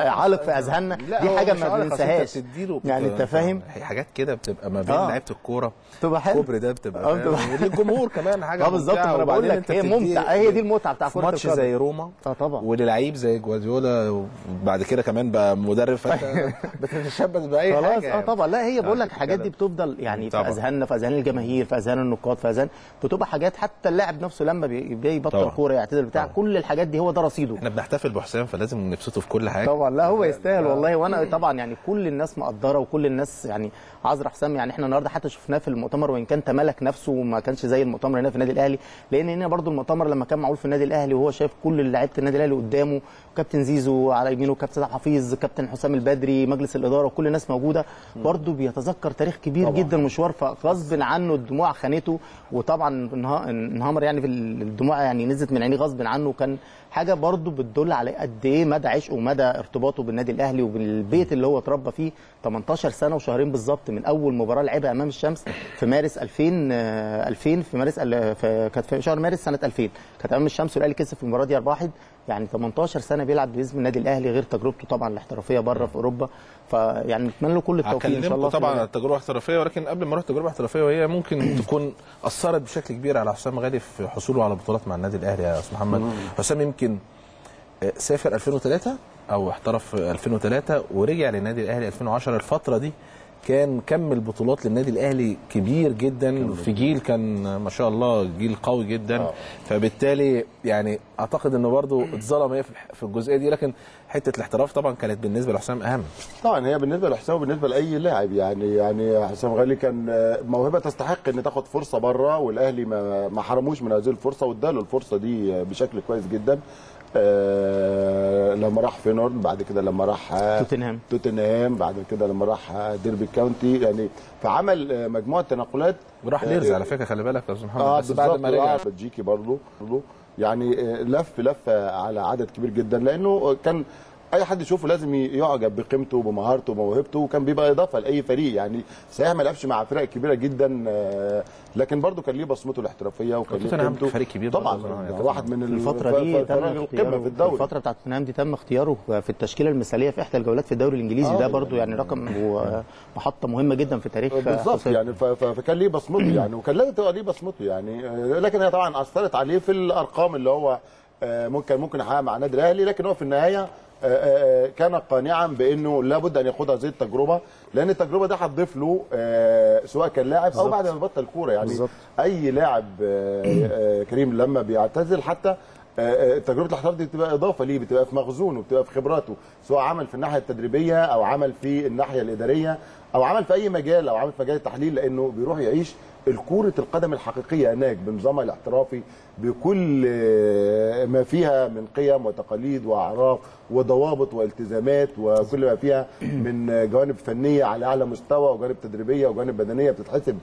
عالق في اذهاننا، دي حاجه ما بننساهاش يعني. انت فاهم حاجات كده بتبقى ما بين لعيبه الكوره، الكوبري ده بتبقى للجمهور كمان حاجه بالظبط. انا بقول لك هي ممتعه، هي دي المتعه بتاع كره القدم. ماتش زي روما طبعا، وللعيب زي جوارديولا بعد كده كمان بقى مدرب، فانت بأي خلاص حاجة. طبعا لا، هي بقول لك الحاجات دي بتفضل يعني في اذهاننا، في اذهان الجماهير، في اذهان النقاد، في اذهان بتبقى حاجات حتى اللاعب نفسه لما بيبطل كوره يعتزل بتاع كل الحاجات دي هو ده رصيده. احنا بنحتفل بحسام فلازم نبسطه في كل حاجه طبعا. لا هو يستاهل والله، وانا طبعا يعني كل الناس مقدره وكل الناس يعني عذره حسام. يعني احنا النهارده حتى شفناه في المؤتمر، وان كان تملك نفسه وما كانش زي المؤتمر هنا في النادي الاهلي، لان هنا برده المؤتمر لما كان معمول في النادي الاهلي وهو شايف كل لعيبه النادي الاهلي قدامه، كابتن زيزو على يمينه، كابتن سعد حفيظ، كابتن حسام البدري، مجلس الاداره، كل الناس موجوده، برضه بيتذكر تاريخ كبير طبعا جدا مشوار، فغصب عنه الدموع خانته، وطبعا انهمر يعني في الدموع يعني نزلت من عينيه غصب عنه. كان حاجه برضه بتدل على قد ايه مدى عشقه ومدى ارتباطه بالنادي الاهلي وبالبيت اللي هو اتربى فيه. 18 سنه وشهرين بالظبط من اول مباراه لعبها امام الشمس في مارس 2000 في مارس كانت في شهر مارس سنه 2000 كانت امام الشمس والاهلي كسب في المباراه دي 4-1. يعني 18 سنه بيلعب باسم النادي الاهلي، غير تجربته طبعا الاحترافيه بره في اوروبا، فيعني نتمنى له كل التوفيق ان شاء الله. طبعا التجربه احترافيه، ولكن قبل ما اروح تجربه احترافيه وهي ممكن تكون اثرت بشكل كبير على حسام غالي في حصوله على بطولات مع النادي الاهلي يا استاذ محمد. حسام يمكن سافر 2003 او احترف 2003 ورجع للنادي الاهلي 2010. الفتره دي كان كم البطولات للنادي الاهلي كبير جدا في جيل كان ما شاء الله جيل قوي جدا. فبالتالي يعني اعتقد انه برضه اتظلم في الجزئيه دي، لكن حته الاحتراف طبعا كانت بالنسبه لحسام اهم. طبعا هي بالنسبه لحسام وبالنسبه لاي لاعب يعني حسام غالي كان موهبه تستحق ان تاخد فرصه بره، والاهلي ما حرموش من هذه الفرصه واداله الفرصه دي بشكل كويس جدا. لما راح في نورد، بعد كده لما راح توتنهام، بعد كده لما راح ديربي كاونتي، يعني فعمل مجموعه تنقلات. وراح ليرز على فكره، خلي بالك يا استاذ محمد، بس بعد ما رجع بلجيكي برضه يعني لفه على عدد كبير جدا، لانه كان اي حد يشوفه لازم يعجب بقيمته وبمهارته وموهبته، وكان بيبقى اضافه لاي فريق. يعني صحيح ما لعبش مع فرق كبيره جدا، لكن برضه كان ليه بصمته الاحترافيه وكان ليه قيمته. فريق كبير طبعا، واحد من الفتره دي تم القمه في الدوري. الفتره بتاعت توتنهام دي تم اختياره في التشكيله المثاليه في احدى الجولات في الدوري الانجليزي. ده برضه يعني رقم ومحطه مهمه جدا في تاريخ بالظبط يعني. فكان ليه بصمته يعني، وكان لازم تبقى ليه بصمته يعني، لكن هي طبعا اثرت عليه في الارقام اللي هو ممكن يحققها مع النادي الاهلي، لكن هو في النهايه كان قانعا بانه لابد ان ياخد هذه التجربه، لان التجربه دي هتضيف له سواء كان لاعب او بعد ما بطل كوره. يعني بالزبط. اي لاعب كريم لما بيعتزل حتى تجربه الاحتراف دي بتبقى اضافه ليه، بتبقى في مخزونه، بتبقى في خبراته، سواء عمل في الناحيه التدريبيه او عمل في الناحيه الاداريه او عمل في اي مجال او عمل في مجال التحليل، لانه بيروح يعيش الكرة القدم الحقيقية هناك بنظامها الاحترافي بكل ما فيها من قيم وتقاليد وأعراف وضوابط والتزامات، وكل ما فيها من جوانب فنية على أعلى مستوى، وجوانب تدريبية، وجوانب بدنية بتتحسب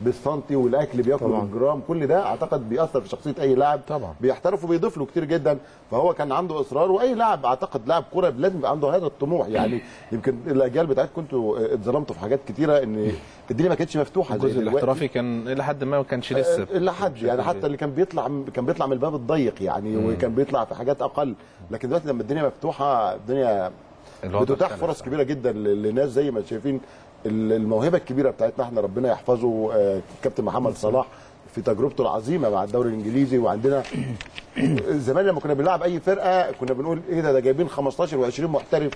بالسنتي، والأكل بياكل بالجرام. كل ده أعتقد بيأثر في شخصية أي لاعب بيحترف وبيضيف له كتير جدا. فهو كان عنده إصرار، وأي لاعب أعتقد لاعب كرة لازم يبقى عنده هذا الطموح. يعني يمكن الأجيال بتاعتكم كنتوا اتظلمتوا في حاجات كتيرة، إن الدنيا ما كانتش مفتوحه. الجزء الاحترافي كان الى حد ما كانش لسه الى حد يعني، حتى اللي كان بيطلع من الباب الضيق يعني، وكان بيطلع في حاجات اقل. لكن دلوقتي لما الدنيا مفتوحه، الدنيا بتتاح فرص كبيره جدا للناس، زي ما شايفين الموهبه الكبيره بتاعتنا احنا، ربنا يحفظه كابتن محمد صلاح في تجربته العظيمه مع الدوري الانجليزي. وعندنا زمان لما كنا بنلعب اي فرقه كنا بنقول ايه ده جايبين 15 و20 محترف،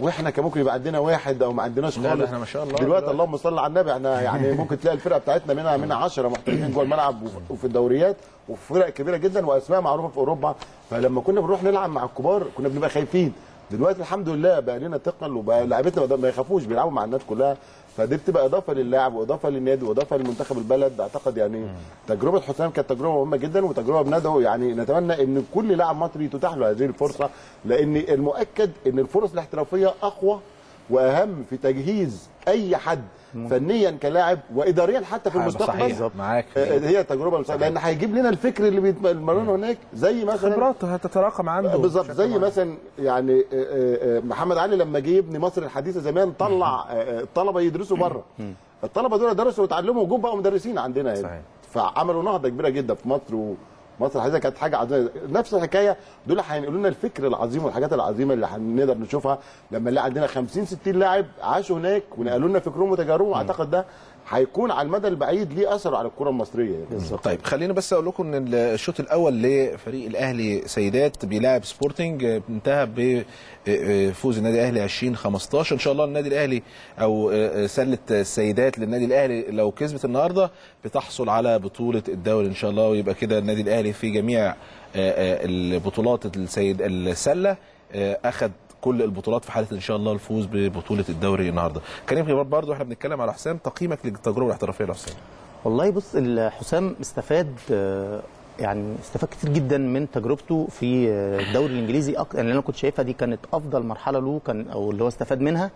واحنا كان ممكن يبقى عندنا واحد او ما عندناش خالص. احنا ما شاء الله دلوقتي اللهم صل على النبي، احنا يعني ممكن تلاقي الفرقه بتاعتنا منها 10 محترفين جوه الملعب وفي الدوريات وفي فرق كبيره جدا واسماء معروفه في اوروبا. فلما كنا بنروح نلعب مع الكبار كنا بنبقى خايفين. دلوقتي الحمد لله بقى لنا ثقل، وبقى لعيبتنا ما يخافوش، بيلعبوا مع الناس كلها. فدي بتبقى اضافه للاعب واضافه للنادي واضافه لمنتخب البلد. اعتقد يعني تجربه حسام كانت تجربه مهمه جدا، وتجربه بندعو يعني نتمنى ان كل لاعب مصري تتاح له هذه الفرصه، لان المؤكد ان الفرص الاحترافيه اقوى واهم في تجهيز اي حد فنيا كلاعب واداريا حتى في المستقبل. معاك. هي تجربه مساعده، لان هيجيب لنا الفكر اللي بيتمرنوا هناك، زي مثلا خبراته هتتراكم عنده بالظبط. زي مثلا يعني محمد علي لما جه يبني مصر الحديثه زمان، طلع الطلبه يدرسوا بره. الطلبه دول درسوا وتعلموا وجم بقوا مدرسين عندنا هنا، فعملوا نهضه كبيره جدا في مصر. مصر الحديثه كانت حاجه عظيمه. نفس الحكايه دول هينقلوا لنا الفكر العظيم والحاجات العظيمه اللي هنقدر نشوفها لما اللي عندنا 50-60 لاعب عاشوا هناك ونقلوا لنا فكرهم وتجاربهم. اعتقد ده هيكون على المدى البعيد ليه اثر على الكره المصريه. طيب خلينا بس اقول لكم ان الشوط الاول لفريق الاهلي سيدات بيلاعب سبورتنج انتهى بفوز النادي الاهلي 20-15. ان شاء الله النادي الاهلي او سله السيدات للنادي الاهلي لو كسبت النهارده بتحصل على بطوله الدوري ان شاء الله، ويبقى كده النادي الاهلي في جميع البطولات السيد السله اخذ كل البطولات في حاله ان شاء الله الفوز ببطوله الدوري النهارده. كريم برضه احنا بنتكلم على حسام، تقييمك للتجربه الاحترافيه لحسام؟ والله بص، حسام استفاد كتير جدا من تجربته في الدوري الانجليزي. يعني انا كنت شايفها دي كانت افضل مرحله له اللي هو استفاد منها،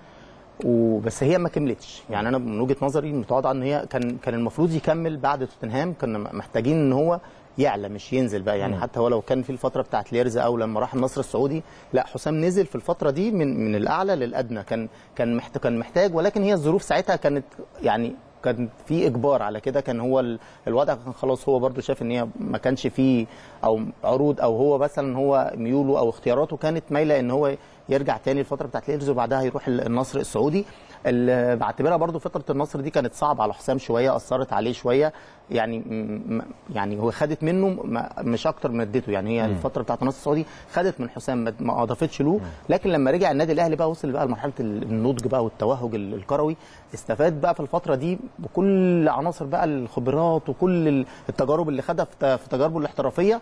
وبس هي ما كملتش. يعني انا من وجهه نظري متواضعه ان هي كان المفروض يكمل بعد توتنهام، كنا محتاجين ان هو يعلى مش ينزل بقى يعني. حتى ولو كان في الفتره بتاعت ليرز او لما راح النصر السعودي، لا حسام نزل في الفتره دي من الاعلى للادنى. كان محتاج، ولكن هي الظروف ساعتها كانت يعني كان في اجبار على كده، كان هو الوضع كان خلاص، هو برده شاف ان هي ما كانش فيه او عروض، او هو مثلا هو ميوله او اختياراته كانت مايله ان هو يرجع تاني الفتره بتاعت ليرز وبعدها يروح النصر السعودي. اللي بعتبرها برده فتره النصر دي كانت صعبه على حسام شويه، اثرت عليه شويه يعني، هو خدت منه مش اكتر من اديته يعني، هي الفتره بتاعت النصر السعودي خدت من حسام ما اضافتش له. لكن لما رجع النادي الاهلي بقى وصل بقى لمرحله النضج بقى والتوهج الكروي، استفاد بقى في الفتره دي بكل عناصر بقى الخبرات وكل التجارب اللي خدها في تجاربه الاحترافيه،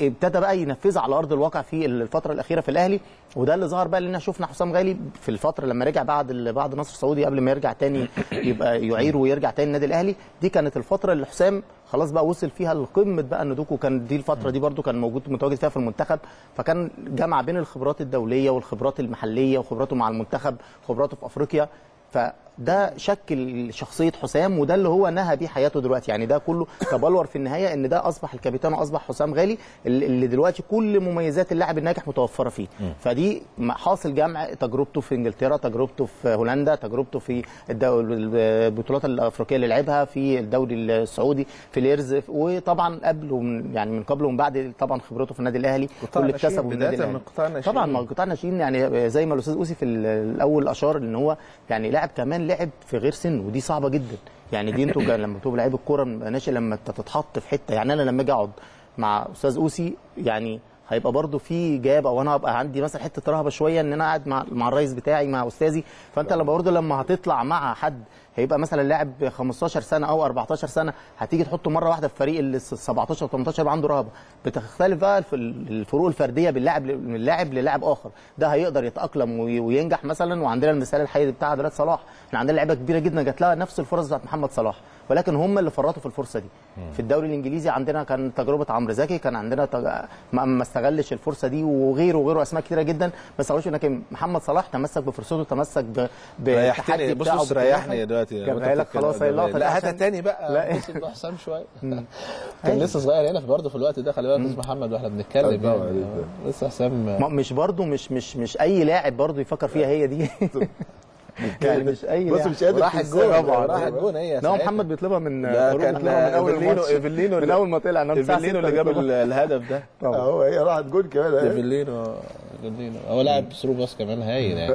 ابتدى بقى ينفذها على ارض الواقع في الفتره الاخيره في الاهلي. وده اللي ظهر بقى لنا، شفنا حسام غالي في الفتره لما رجع بعد النصر السعودي قبل ما يرجع تاني يبقى يعير ويرجع تاني النادي الاهلي، دي كانت الفتره اللي حسام خلاص بقى وصل فيها لقمه بقى نضوجه، وكان دي الفتره دي برده كان متواجد فيها في المنتخب، فكان جمع بين الخبرات الدوليه والخبرات المحليه وخبراته مع المنتخب، خبراته في افريقيا، فده شكل شخصيه حسام، وده اللي هو نهى بيه حياته دلوقتي يعني. ده كله تبلور في النهايه ان ده اصبح الكابتن، اصبح حسام غالي اللي دلوقتي كل مميزات اللاعب الناجح متوفره فيه. فدي حاصل جمع تجربته في انجلترا، تجربته في هولندا، تجربته في البطولات الافريقيه اللي لعبها في الدوري السعودي في ليرز، وطبعا قبله يعني من قبل ومن بعد طبعا خبرته في النادي الاهلي واللي اكتسبه في النادي الاهلي. طبعا ما قطاع ناشئين يعني زي ما الاستاذ اوسي في الاول اشار ان هو يعني لاعب كمان لعب في غير سنه، ودي صعبه جدا يعني. دي انتوا لما بتبقوا لعيب الكوره ناشئ لما تتحط في حته يعني، انا لما اجي اقعد مع استاذ اوسي يعني هيبقى برضو في جابه، وانا هبقى عندي مثلا حته رهبه شويه ان انا قاعد مع الرئيس بتاعي مع استاذي، فانت لما هتطلع مع حد هيبقى مثلا لاعب 15 سنه او 14 سنه، هتيجي تحطه مره واحده في فريق ال 17 و 18 يبقى عنده رهبه. بتختلف بقى الفروق الفرديه باللاعب، من لاعب للاعب اخر، ده هيقدر يتاقلم وينجح مثلا. وعندنا المثال الحي بتاع دلوقتي صلاح، احنا عندنا لعيبه كبيره جدا جات لها نفس الفرص بتاعت محمد صلاح، ولكن هم اللي فرطوا في الفرصه دي. في الدوري الانجليزي عندنا كان تجربه عمرو زكي، كان عندنا ما استغلش الفرصه دي، وغيره اسماء كثيره جدا ما استغلوش. لكن محمد صلاح تمسك بفرصته، تمسك بالتحدي بتاعه. بص ريحني دلوقتي كان خلاص اللقطه لا هاتها تاني بقى، بص بحسام شويه كان لسه صغير هنا برضه في الوقت ده، خلي بالك يا محمد واحنا بنتكلم يعني لسه حسام مش برضه مش اي لاعب برضه يفكر فيها هي دي يعني مش اي بص مش قادر راح الجون هي ساعتها. محمد بيطلبها من ايفلينو من اول ما طلع، ايفلينو اللي جاب الهدف ده اهو، هي راحت جون كمان اهي. ايفلينو هو لاعب ثرو باس كمان هايل يعني.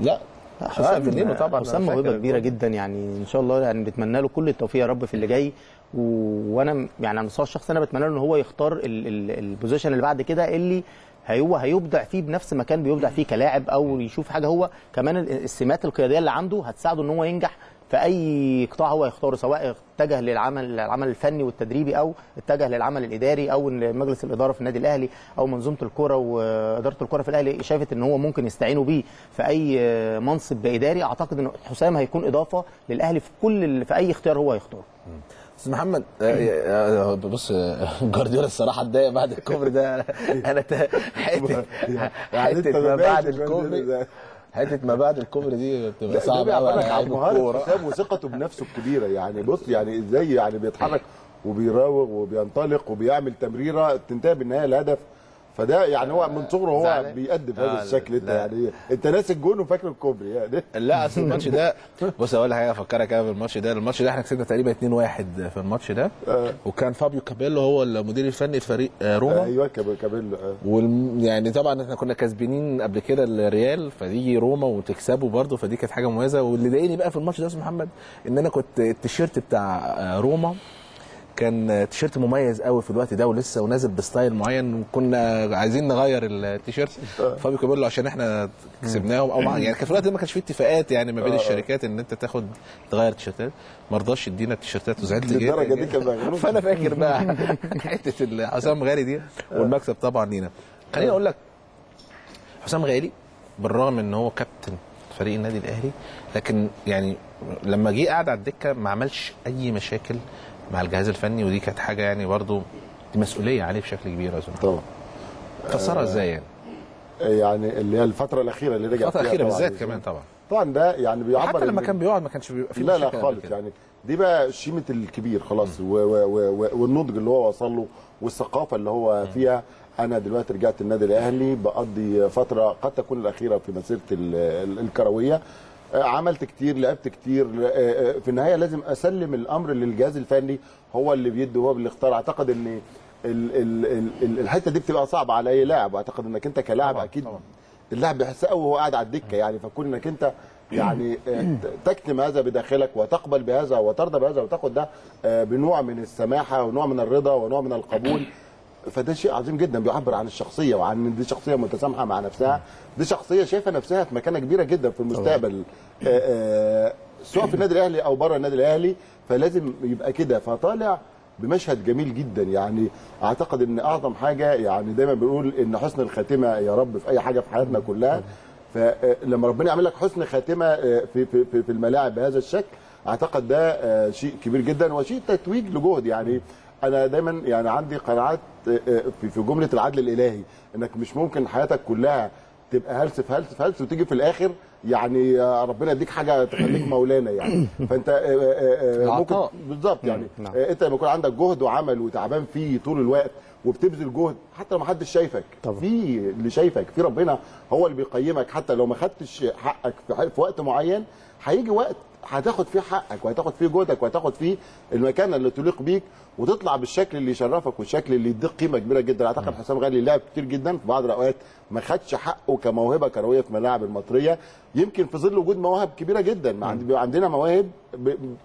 لا حسام طبعا حسام موهبه كبيره جدا يعني، ان شاء الله يعني بتمنى له كل التوفيق يا رب في اللي جاي. وانا يعني على المستوى الشخصي انا بتمنى له ان هو يختار البوزيشن اللي بعد كده اللي هو هيبدع فيه بنفس مكان بيبدع فيه كلاعب، او يشوف حاجه هو كمان السمات القياديه اللي عنده هتساعده ان هو ينجح في اي قطاع هو يختاره، سواء اتجه للعمل الفني والتدريبي، او اتجه للعمل الاداري، او مجلس الاداره في النادي الاهلي، او منظومه الكوره واداره الكوره في الاهلي شافت ان هو ممكن يستعينوا بيه في اي منصب اداري. اعتقد ان حسام هيكون اضافه للاهلي في في اي اختيار هو هيختاره. بس محمد بص جوارديولا الصراحه اتضايق بعد الكوبري ده، انا حته ما بعد الكوبري، دي بتبقى صعبه قوي على مهاره حسام وثقته بنفسه الكبيره يعني. بص يعني ازاي يعني بيتحرك وبيراوغ وبينطلق وبيعمل تمريره تنتهي بالنهايه الهدف، فده يعني هو من صغره هو بيقدم بهذا الشكل. انت يعني انت ناسي الجون وفاكر الكوبري يعني. لا اصل الماتش ده بص اقول لك حاجه، افكرك انا بالماتش ده، احنا كسبنا تقريبا 2-1 في الماتش ده، وكان فابيو كابيلو هو المدير الفني في فريق روما. ايوه كابيلو يعني طبعا احنا كنا كسبانين قبل كده الريال، فدي روما وتكسبه برده، فدي كانت حاجه مميزه. واللي ضايقني بقى في الماتش ده يا محمد ان انا كنت التيشيرت بتاع روما كان تيشيرت مميز قوي في الوقت ده، ولسه ونازل بستايل معين، وكنا عايزين نغير التيشيرت. فابيو كابيلو عشان احنا كسبناهم او يعني كان في الوقت ده ما كانش فيه اتفاقات يعني ما بين الشركات ان انت تاخد تغير تيشيرتات، ما رضاش يدينا التيشيرتات وزعلت للدرجه دي كان مغلوب. فانا فاكر بقى حته حسام غالي دي والمكسب طبعا لينا. خليني اقول لك حسام غالي بالرغم ان هو كابتن فريق النادي الاهلي، لكن يعني لما جه قعد على الدكه ما عملش اي مشاكل مع الجهاز الفني، ودي كانت حاجه يعني برضو مسؤوليه عليه بشكل كبير يا زلمه. طبعا كسرها ازاي يعني؟ يعني اللي هي الفتره الاخيره اللي رجع فيها، الفتره الاخيره بالذات كمان طبعا ده يعني بيعبر، حتى لما كان بيقعد ما كانش بيبقى فيه مشكله لا خالص يعني. دي بقى شيمه الكبير خلاص والنضج اللي هو وصل له والثقافه اللي هو فيها. انا دلوقتي رجعت النادي الاهلي بقضي فتره قد تكون الاخيره في مسيرتي الكرويه، عملت كتير، لعبت كتير، في النهايه لازم اسلم الامر للجهاز الفني، هو اللي بيدي وهو اللي اختار. اعتقد ان الحته دي بتبقى صعبه على اي لاعب، اعتقد انك انت كلاعب اكيد اللاعب بيحسها قوي وهو قاعد على الدكه يعني، فكون انك انت يعني تكتم هذا بداخلك وتقبل بهذا وترضى بهذا وتاخد ده بنوع من السماحه ونوع من الرضا ونوع من القبول، فده شيء عظيم جدا بيعبر عن الشخصيه وعن دي شخصيه متسامحه مع نفسها، دي شخصيه شايفه نفسها في مكانه كبيره جدا في المستقبل سواء في النادي الاهلي او بره النادي الاهلي، فلازم يبقى كده. فطالع بمشهد جميل جدا يعني، اعتقد ان اعظم حاجه يعني دايما بنقول ان حسن الخاتمه يا رب في اي حاجه في حياتنا كلها، فلما ربنا يعمل لك حسن خاتمه في الملاعب بهذا الشكل، اعتقد ده شيء كبير جدا وشيء تتويج لجهد. يعني انا دايما يعني عندي قناعات في جمله العدل الالهي، انك مش ممكن حياتك كلها تبقى هلس في هلس في هلس وتيجي في الاخر يعني ربنا يديك حاجه تخليك مولانا يعني، فانت ممكن بالظبط يعني انت لما يكون عندك جهد وعمل وتعبان فيه طول الوقت وبتبذل جهد حتى لو ما حدش شايفك، في اللي شايفك، في ربنا هو اللي بيقيمك، حتى لو ما خدتش حقك في وقت معين هيجي وقت هتاخد فيه حقك وهتاخد فيه جهدك وهتاخد فيه المكانه اللي تليق بيك وتطلع بالشكل اللي يشرفك والشكل اللي يديك قيمه كبيره جدا. اعتقد حسام غالي لعب كتير جدا في بعض الاوقات ما خدش حقه كموهبه كرويه في الملاعب المصريه، يمكن في ظل وجود مواهب كبيره جدا، عندنا مواهب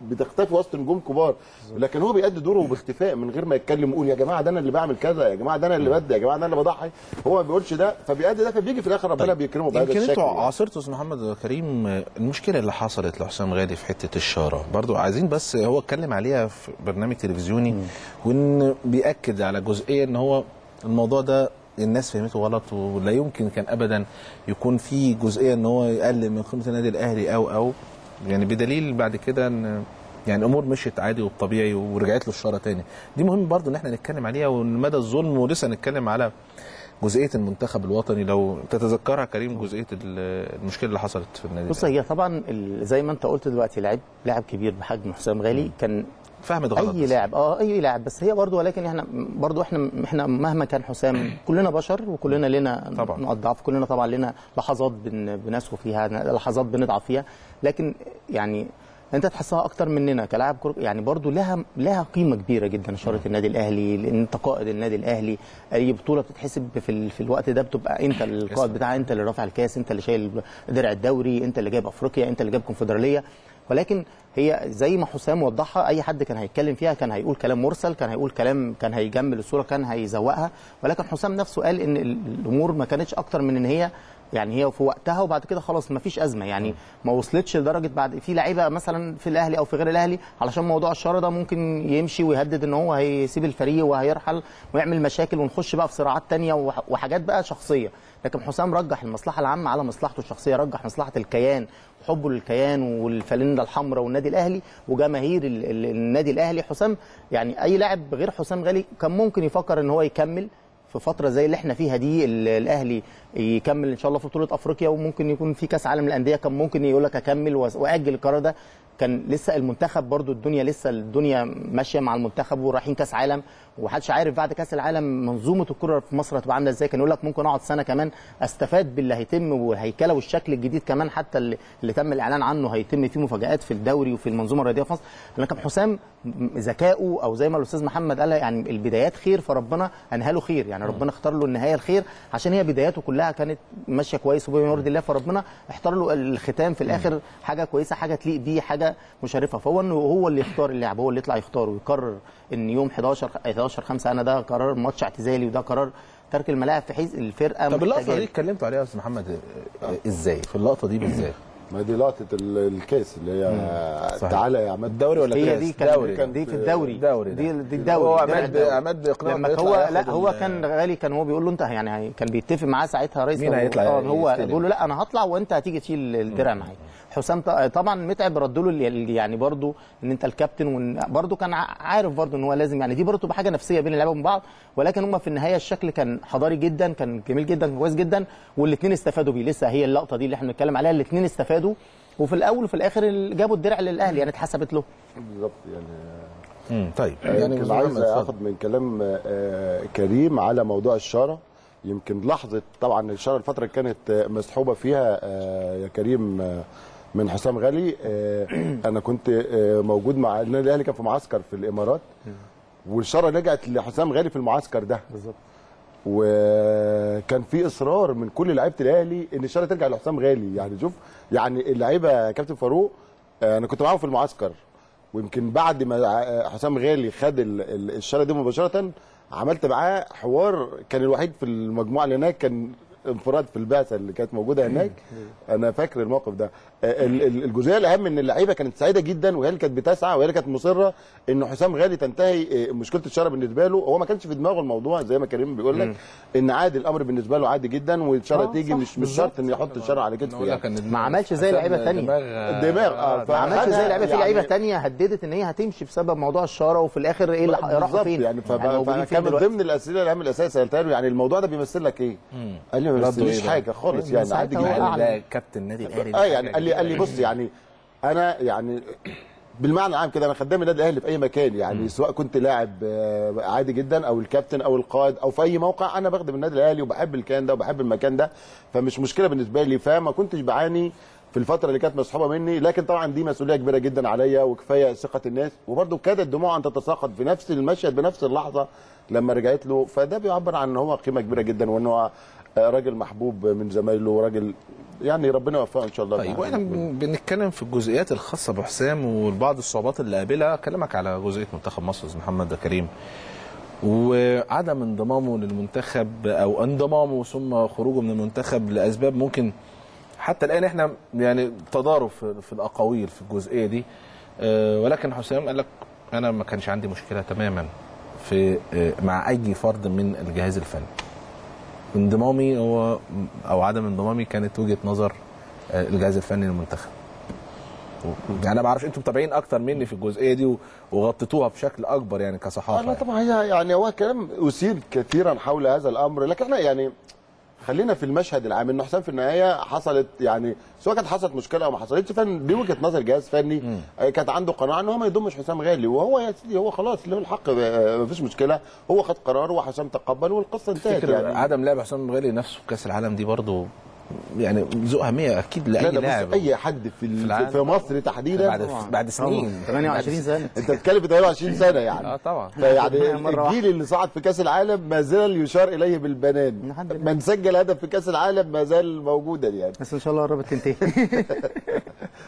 بتختفي وسط نجوم كبار، لكن هو بيأدي دوره باختفاء من غير ما يتكلم ويقول يا جماعه ده انا اللي بعمل كذا، يا جماعه ده انا اللي بدي، يا جماعه ده انا اللي بضحي، هو ما بيقولش ده، فبيأدي ده، فبيجي في الاخر ربنا بيكرمه بهذا الشكل. يمكن انتوا عاصرتوا استاذ محمد كريم المشكله اللي حصلت لحسام غالي في حته الشاره برضو، عايزين بس هو اتكلم عليها في برنامج تلفزيوني وان بيأكد على جزئيه ان هو الموضوع ده الناس فهمته غلط ولا يمكن كان ابدا يكون في جزئيه ان هو يقلل من قيمه النادي الاهلي او يعني، بدليل بعد كده ان يعني الامور مشيت عادي وطبيعي ورجعت له الشاره تاني. دي مهم برضو ان احنا نتكلم عليها ومدى الظلم، ولسه نتكلم على جزئيه المنتخب الوطني لو تتذكرها كريم، جزئيه المشكله اللي حصلت في النادي. بص هي طبعا زي ما انت قلت دلوقتي، لاعب كبير بحجم حسام غالي كان فهمت غلط، اي لاعب اي لاعب، بس هي برضو ولكن احنا مهما كان حسام كلنا بشر وكلنا لنا نقط ضعف، كلنا طبعا لنا لحظات بنسهو فيها، لحظات بنضعف فيها، لكن يعني انت تحسها اكتر مننا كلاعب يعني برضو لها قيمه كبيره جدا شارة النادي الاهلي، لان انت قائد النادي الاهلي، اي بطوله بتتحسب في الوقت ده بتبقى انت القائد بتاعها، انت اللي رافع الكاس، انت اللي شايل درع الدوري، انت اللي جايب افريقيا، انت اللي جايب كونفدراليه. ولكن هي زي ما حسام وضحها، اي حد كان هيتكلم فيها كان هيقول كلام مرسل، كان هيقول كلام، كان هيجمل الصوره، كان هيزوقها، ولكن حسام نفسه قال ان الامور ما كانتش اكتر من ان هي يعني هي في وقتها، وبعد كده خلاص ما فيش ازمه يعني، ما وصلتش لدرجه بعد في لعيبه مثلا في الاهلي او في غير الاهلي علشان موضوع الشاره ده ممكن يمشي ويهدد ان هو هيسيب الفريق وهيرحل ويعمل مشاكل ونخش بقى في صراعات ثانيه وحاجات بقى شخصيه، لكن حسام رجح المصلحه العامه على مصلحته الشخصيه، رجح مصلحه الكيان، حبه للكيان والفالندا الحمراء والنادي الاهلي وجماهير النادي الاهلي. حسام يعني اي لاعب غير حسام غالي كان ممكن يفكر ان هو يكمل في فتره زي اللي احنا فيها دي، الاهلي يكمل ان شاء الله في بطوله افريقيا وممكن يكون في كاس عالم للانديه، كان ممكن يقول لك اكمل واجل القرار ده، كان لسه المنتخب برضو لسه الدنيا ماشيه مع المنتخب ورايحين كاس عالم ومحدش عارف بعد كاس العالم منظومه الكره في مصر هتبقى عامله ازاي، كان يقول لك ممكن اقعد سنه كمان استفاد باللي هيتم والهيكله والشكل الجديد كمان حتى اللي تم الاعلان عنه هيتم فيه مفاجآت في الدوري وفي المنظومه الرياضيه في مصر، لكن حسام ذكائه او زي ما الاستاذ محمد قال يعني البدايات خير، فربنا انهاله خير يعني، ربنا اختار له النهايه الخير عشان هي بداياته كلها كانت ماشيه كويس وبيرضي الله، فربنا اختار له الختام في الاخر حاجه كويسه، حاجه تليق بيه، حاجه مشرفه، فهو انه هو اللي يختار اللعب، هو اللي يطلع يختار ويقرر ان يوم 11/5 انا ده قرار ماتش اعتزالي وده قرار ترك الملاعب في حيث الفرقه. طب اللقطه دي اتكلمتوا عليها يا استاذ محمد ازاي؟ في اللقطه دي بالذات ما دي لقطه الكاس اللي هي تعالى يا عماد، الدوري ولا الكاس؟ هي دي كان دي في الدوري، دي الدوري هو عماد اقناع لما هو لا هو كان غالي، كان هو بيقول له انت يعني كان بيتفق معاه ساعتها رئيس مين هيطلع، هو بيقول له لا انا هطلع وانت هتيجي تشيل الدرع معايا. حسام طبعا متعب رد له يعني برضو ان انت الكابتن، برضو كان عارف برضو ان هو لازم يعني، دي برضو بحاجه نفسيه بين اللعيبه وبين بعض، ولكن هم في النهايه الشكل كان حضاري جدا، كان جميل جدا، كان كويس جدا، والاثنين استفادوا بيه. لسه هي اللقطه دي اللي احنا بنتكلم عليها، الاثنين استفادوا، وفي الاول وفي الاخر جابوا الدرع للاهلي يعني، اتحسبت له بالظبط يعني. طيب يعني عايز اخد من كلام كريم على موضوع الشاره، يمكن لحظه طبعا الشاره الفتره اللي كانت مسحوبه فيها يا كريم من حسام غالي. انا كنت موجود مع النادي الاهلي، كان في معسكر في الامارات، والشاره رجعت لحسام غالي في المعسكر ده بالظبط، وكان في اصرار من كل لعيبه الاهلي ان الشاره ترجع لحسام غالي. يعني شوف يعني اللعيبه كابتن فاروق انا كنت معاهم في المعسكر، ويمكن بعد ما حسام غالي خد الشاره دي مباشره عملت معاه حوار، كان الوحيد في المجموعه اللي هناك، كان انفراد في البعثه اللي كانت موجوده هناك. انا فاكر الموقف ده. الجزئيه الاهم ان اللعيبه كانت سعيده جدا، وهي اللي كانت بتسعى، وهي اللي كانت مصره ان حسام غالي تنتهي مشكله الشارع بالنسبه له. هو ما كانش في دماغه الموضوع زي ما كريم بيقول لك ان عادي، الامر بالنسبه له عادي جدا، والشارع تيجي مش شرط ان يحط الشارع على كتفه. يعني ما عملش زي لعيبه ثانيه، الدماغ ما عملش زي لعيبه، في لعيبه ثانيه هددت ان هي هتمشي بسبب موضوع الشارع، وفي الاخر ايه اللي راحوا فين يعني. فكان ضمن الاسئله العامل الاساسي سالتها له يعني الموضوع ده بيمثل لك ايه؟ قال لي ما بيمثلش حاجه خالص يعني، عادي جدا. ده كابتن النادي الاهلي يعني قال لي بص يعني انا يعني بالمعنى العام كده، انا خدام النادي الاهلي في اي مكان يعني سواء كنت لاعب عادي جدا او الكابتن او القائد او في اي موقع، انا بخدم النادي الاهلي وبحب الكيان ده وبحب المكان ده، فمش مشكله بالنسبه لي. فما كنتش بعاني في الفتره اللي كانت مسحوبه مني، لكن طبعا دي مسؤوليه كبيره جدا عليا، وكفايه ثقه الناس، وبرده كادت الدموع ان تتساقط في نفس المشهد بنفس اللحظه لما رجعت له. فده بيعبر عن ان هو قيمه كبيره جدا، وان هو راجل محبوب من زمايله، وراجل يعني ربنا يوفقه ان شاء الله. طيب واحنا بنتكلم في الجزئيات الخاصه بحسام وبعض الصعوبات اللي قابلها، اكلمك على جزئيه منتخب مصر استاذ محمد كريم، وعدم انضمامه للمنتخب او انضمامه ثم خروجه من المنتخب لاسباب ممكن حتى الان احنا يعني تضارب في الاقاويل في الجزئيه دي. ولكن حسام قال لك انا ما كانش عندي مشكله تماما في مع اي فرد من الجهاز الفني. انضمامي هو او عدم انضمامي كانت وجهه نظر الجهاز الفني للمنتخب. يعني انا ما اعرفش انتم متابعين اكتر مني في الجزئيه دي وغطيتوها بشكل اكبر يعني كصحافه. انا طبعا هي يعني هو كلام اثير كثيرا حول هذا الامر، لكن احنا يعني خلينا في المشهد العام ان حسام في النهايه حصلت يعني سواء كانت حصلت مشكله او ما حصلتش، فدي وجهه نظر جهاز فني كانت عنده قناعه ان هو ما يضمش حسام غالي، وهو يا سيدي هو خلاص له الحق، ما فيش مشكله، هو خد قراره وحسام تقبل والقصه انتهت. يعني عدم لعب حسام غالي نفسه في كاس العالم دي برضه يعني ذو اهميه اكيد لاي لاعب، اي حد في مصر تحديدا بعد سنين 28 سنه انت بتتكلم في 28 سنه يعني طبعا. فيعني الجيل اللي صعد في كاس العالم ما زال يشار اليه بالبنان، من سجل هدف في كاس العالم ما زال موجودا يعني، بس ان شاء الله قربت تنتهي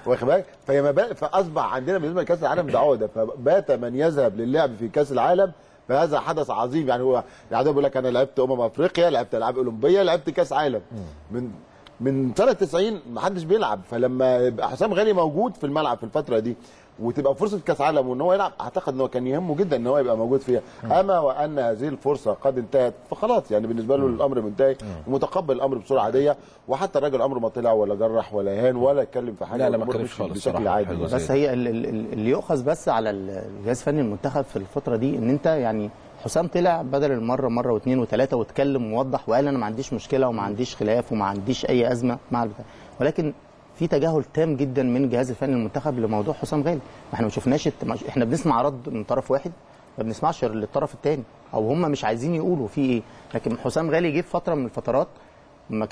واخد بالك. فاصبح عندنا بالنسبه لكاس العالم ده عقده، فبات من يذهب للعب في كاس العالم، فهذا حدث عظيم. يعني هو العدو بيقول لك انا لعبت افريقيا، لعبت العاب اولمبيه، لعبت كاس عالم من سنه 90 ما حدش بيلعب. فلما يبقى حسام غالي موجود في الملعب في الفتره دي وتبقى فرصه كاس عالم وان هو يلعب، اعتقد ان هو كان يهمه جدا ان هو يبقى موجود فيها. اما وان هذه الفرصه قد انتهت فخلاص، يعني بالنسبه له الامر منتهي ومتقبل الامر بصوره عاديه، وحتى الراجل امره ما طلع ولا جرح ولا اهان ولا اتكلم في حاجه، لا ما اتكلمش خالص بشكل عادي. بس هي اللي يؤخذ بس على الجهاز الفني المنتخب في الفتره دي ان انت يعني حسام طلع بدل المره مره واثنين وثلاثه واتكلم ووضح وقال انا ما عنديش مشكله وما عنديش خلاف وما عنديش اي ازمه مع البتاع، ولكن في تجاهل تام جدا من الجهاز الفني للمنتخب لموضوع حسام غالي. احنا ما شفناش، احنا بنسمع رد من طرف واحد ما بنسمعش للطرف الثاني، او هم مش عايزين يقولوا في ايه. لكن حسام غالي جه في فتره من الفترات ما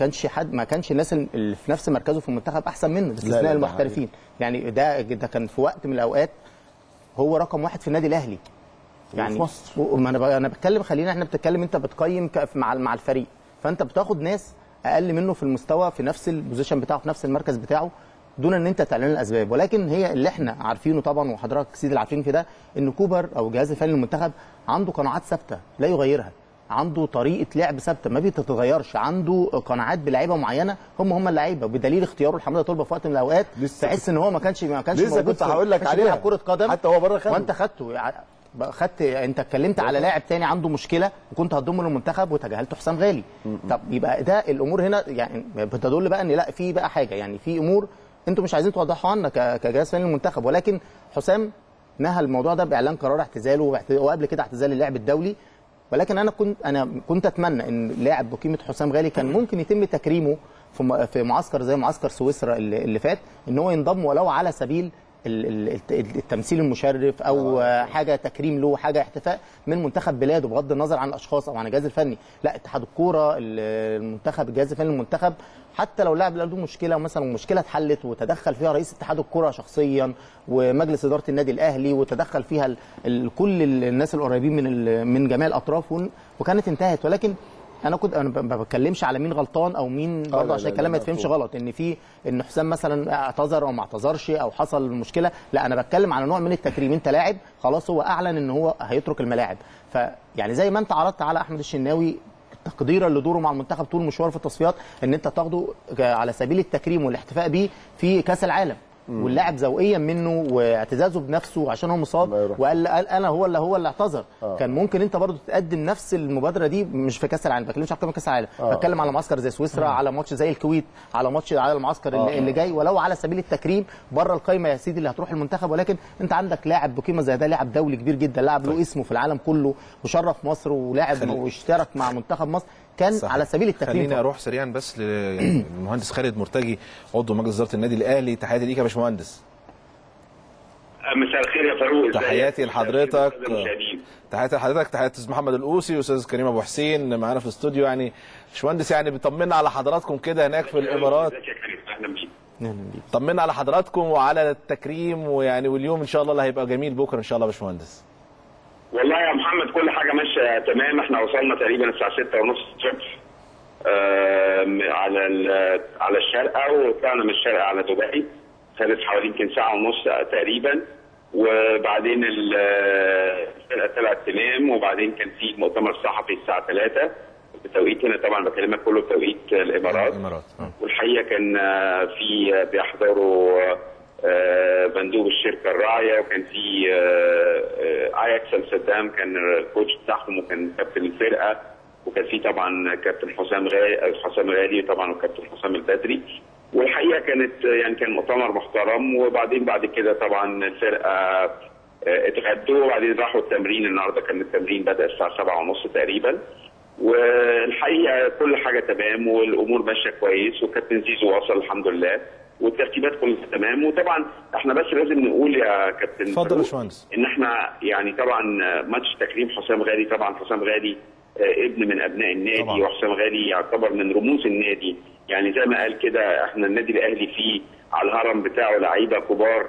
كانش الناس اللي في نفس مركزه في المنتخب احسن منه باستثناء المحترفين. يعني ده كان في وقت من الاوقات هو رقم واحد في النادي الاهلي يعني في مصر. ما انا بتكلم، خلينا احنا بتتكلم، انت بتقيم مع الفريق، فانت بتاخد ناس اقل منه في المستوى في نفس البوزيشن بتاعه في نفس المركز بتاعه دون ان انت تعلن الاسباب. ولكن هي اللي احنا عارفينه طبعا، وحضرتك سيدي اللي عارفين في ده، ان كوبر او الجهاز الفني للمنتخب عنده قناعات ثابته لا يغيرها، عنده طريقه لعب ثابته ما بتتغيرش، عنده قناعات بلاعيبه معينه هم اللعيبه، بدليل اختياره لحماده طلبه في وقت من الاوقات تحس ان هو ما كانش موجود. كنت هقول لك عليها كره قدم حتى هو بره، وانت خدته انت اتكلمت على لاعب تاني عنده مشكله وكنت هتضمه للمنتخب وتجاهلت حسام غالي. طب يبقى ده الامور هنا يعني بتدل بقى ان لا، في بقى حاجه، يعني في امور انتوا مش عايزين توضحوها عنا كجهاز فني للمنتخب. ولكن حسام نهى الموضوع ده باعلان قرار اعتزاله وقبل كده اعتزال اللاعب الدولي. ولكن انا كنت اتمنى ان لاعب بقيمه حسام غالي كان ممكن يتم تكريمه في معسكر زي معسكر سويسرا اللي فات، ان هو ينضم ولو على سبيل التمثيل المشرف او حاجه تكريم له، حاجه احتفاء من منتخب بلاده بغض النظر عن الاشخاص او عن الجهاز الفني. لا، اتحاد الكوره، المنتخب، الجهاز الفني المنتخب، حتى لو لاعب له مشكله مثلا والمشكله اتحلت وتدخل فيها رئيس اتحاد الكوره شخصيا ومجلس اداره النادي الاهلي وتدخل فيها كل الناس القريبين من جميع الاطراف وكانت انتهت. ولكن انا ما بتكلمش على مين غلطان او مين، برضه عشان الكلام ما يتفهمش غلط ان حسام مثلا اعتذر او ما اعتذرش او حصل مشكله. لا، انا بتكلم على نوع من التكريم. انت لاعب خلاص، هو اعلن ان هو هيترك الملاعب، فيعني زي ما انت عرضت على احمد الشناوي تقديرا لدوره مع المنتخب طول مشوار في التصفيات، ان انت تاخده على سبيل التكريم والاحتفاء بيه في كاس العالم، واللاعب ذوقيا منه واعتزازه بنفسه عشان هو مصاب وقال انا هو اللي اعتذر. كان ممكن انت برضو تقدم نفس المبادره دي، مش في كاس العالم، ما بتكلمش على كاس العالم، بتكلم على معسكر زي سويسرا، على ماتش زي الكويت، على ماتش على المعسكر اللي جاي، ولو على سبيل التكريم بره القايمه يا سيدي اللي هتروح المنتخب. ولكن انت عندك لاعب بقيمه زي ده، لاعب دولي كبير جدا، لاعب له اسمه في العالم كله وشرف مصر ولاعب واشترك مع منتخب مصر، كان صحيح. على سبيل التكريم خليني اروح سريعا بس للمهندس خالد مرتجي عضو مجلس اداره النادي الاهلي. تحياتي ليك يا باشمهندس. مساء الخير يا فاروق، تحياتي لحضرتك، تحياتي لحضرتك، تحياتي استاذ محمد القوصي واستاذ كريم ابو حسين معانا في الاستوديو. يعني باشمهندس يعني بيطمنا على حضراتكم كده هناك في الامارات. طمنا على حضراتكم وعلى التكريم، ويعني واليوم ان شاء الله اللي هيبقى جميل بكره ان شاء الله يا باشمهندس. والله يا محمد كل حاجه ماشيه تمام، احنا وصلنا تقريبا الساعه 6:30 الصبح على الشارقه، وطلعنا من الشارقه على دبي، خدت حوالي يمكن ساعه ونص تقريبا، وبعدين الشارقه طلعت تنام، وبعدين كان في مؤتمر صحفي الساعه 3 بتوقيت هنا، طبعا بكلمك كله بتوقيت الامارات. والحقيقه كان في بيحضروا مندوب الشركه الراعيه، وكان في اياكس امستردام كان الكوتش بتاعهم وكان كابتن الفرقه، وكان في طبعا كابتن حسام غالي طبعا وكابتن حسام البدري. والحقيقه كانت يعني كان مؤتمر محترم، وبعدين بعد كده طبعا الفرقه اتغدوا، وبعدين راحوا التمرين. النهارده كان التمرين بدا الساعه 7:30 تقريبا، والحقيقه كل حاجه تمام والامور ماشيه كويس، وكابتن زيزو وصل الحمد لله، والترتيبات كلها تمام. وطبعا احنا بس لازم نقول يا كابتن اتفضل يا باشمهندس ان احنا يعني طبعا ماتش تكريم حسام غالي. طبعا حسام غالي ابن من ابناء النادي طبعا. وحسام غالي يعتبر من رموز النادي، يعني زي ما قال كده احنا النادي الاهلي فيه على الهرم بتاعه لعيبه كبار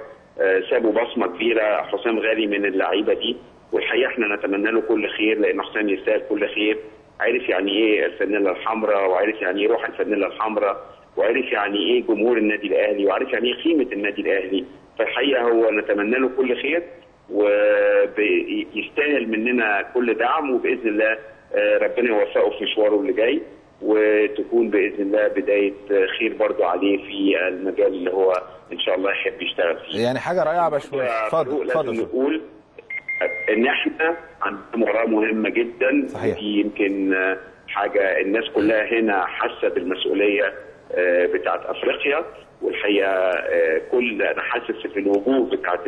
سابوا بصمه كبيره، حسام غالي من اللعيبه دي. والحقيقه احنا نتمنى له كل خير، لان حسام يستاهل كل خير. عارف يعني ايه الفانيله الحمراء، وعارف يعني ايه روح الفانيله الحمراء، وعارف يعني ايه جمهور النادي الاهلي، وعارف يعني ايه قيمه النادي الاهلي. فالحقيقه هو نتمنى له كل خير، ويستاهل مننا كل دعم، وباذن الله ربنا يوفقه في مشواره اللي جاي، وتكون باذن الله بدايه خير برضه عليه في المجال اللي هو ان شاء الله يحب يشتغل فيه. يعني حاجه رائعه باشمهندس. اتفضل. نقول ان احنا عندنا مباراه مهمه جدا، صحيح. دي يمكن حاجه الناس كلها هنا حاسه بالمسؤوليه بتاعت افريقيا، والحقيقه كل انا حاسس في الوجوه بتاعت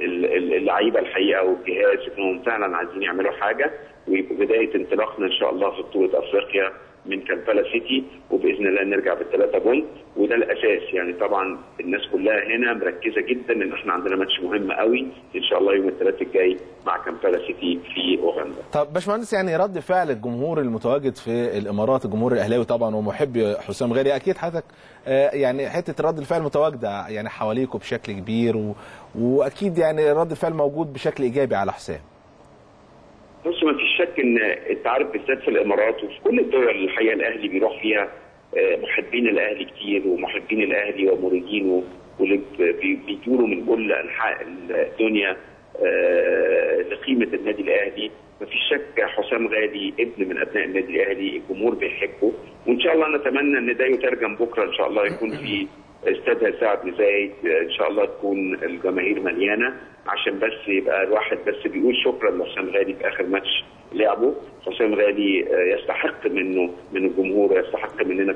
اللعيبه الحقيقه والجهاز انهم فعلا عايزين يعملوا حاجه، ويبقى بدايه انطلاقنا ان شاء الله في بطوله افريقيا من كابالا سيتي، وباذن الله نرجع بالثلاثه بونت، وده الاساس. يعني طبعا الناس كلها هنا مركزه جدا ان احنا عندنا ماتش مهم قوي ان شاء الله يوم الثلاثاء الجاي مع كابالا سيتي في اوغندا. طب باشمهندس يعني رد فعل الجمهور المتواجد في الامارات، الجمهور الاهلاوي طبعا ومحبي حسام غالي، اكيد حضرتك يعني حته رد الفعل متواجده يعني حواليكوا بشكل كبير، واكيد يعني رد الفعل موجود بشكل ايجابي على حسام. بص، ما فيش شك ان انت عارف بالذات في الامارات وفي كل الدول الحقيقه الاهلي بيروح فيها محبين الاهلي كتير، ومحبين الاهلي ومريدينه بيجوا من كل انحاء الدنيا لقيمه النادي الاهلي. ما فيش شك حسام غالي ابن من ابناء النادي الاهلي، الجمهور بيحبه، وان شاء الله نتمنى ان ده يترجم بكره ان شاء الله يكون في استاد سعد زايد ان شاء الله تكون الجماهير مليانه، عشان بس يبقى الواحد بس بيقول شكرا لحسام غالي في اخر ماتش لعبه. حسام غالي يستحق منه من الجمهور، ويستحق مننا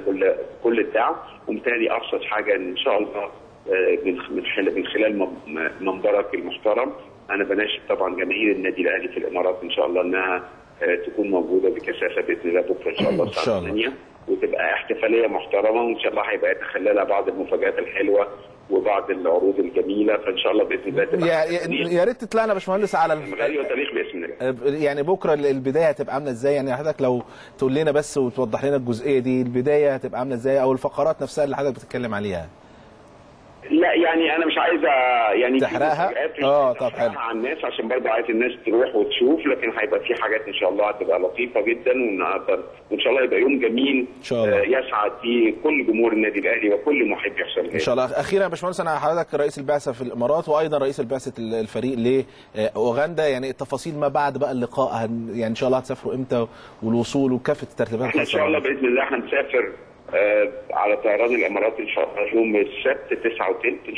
كل الدعم. وبالتالي ابسط حاجه ان شاء الله من خلال منبرك المحترم انا بناشد طبعا جماهير النادي الاهلي في الامارات ان شاء الله انها تكون موجوده بكثافه باذن الله بكره ان شاء الله الساعه 8، وتبقى احتفاليه محترمه، وان شاء الله هيبقى يتخللها بعض المفاجآت الحلوه وبعض العروض الجميله، فان شاء الله باذن الله. يا ريت تطلعنا يا باشمهندس على الغالي وتاريخ باسم النادي. يعني بكره البدايه هتبقى عامله ازاي؟ يعني حضرتك لو تقول لنا بس وتوضح لنا الجزئيه دي، البدايه هتبقى عامله ازاي او الفقرات نفسها اللي حضرتك بتتكلم عليها. لا يعني انا مش عايز يعني تحرقها. طب حلو على الناس عشان برضه عايز الناس تروح وتشوف، لكن هيبقى في حاجات ان شاء الله هتبقى لطيفه جدا، وان شاء الله يبقى يوم جميل ان شاء الله يسعد فيه كل جمهور النادي الاهلي وكل محب حسام غالي ان شاء الله. اخيرا يا باشمهندس، انا حضرتك رئيس البعثه في الامارات وايضا رئيس البعثه الفريق لاوغندا، يعني التفاصيل ما بعد بقى اللقاء يعني ان شاء الله هتسافروا امتى والوصول وكافه الترتيبات؟ ان شاء الله باذن الله هنسافر على طيران الامارات ان شاء الله يوم السبت 9:30 ان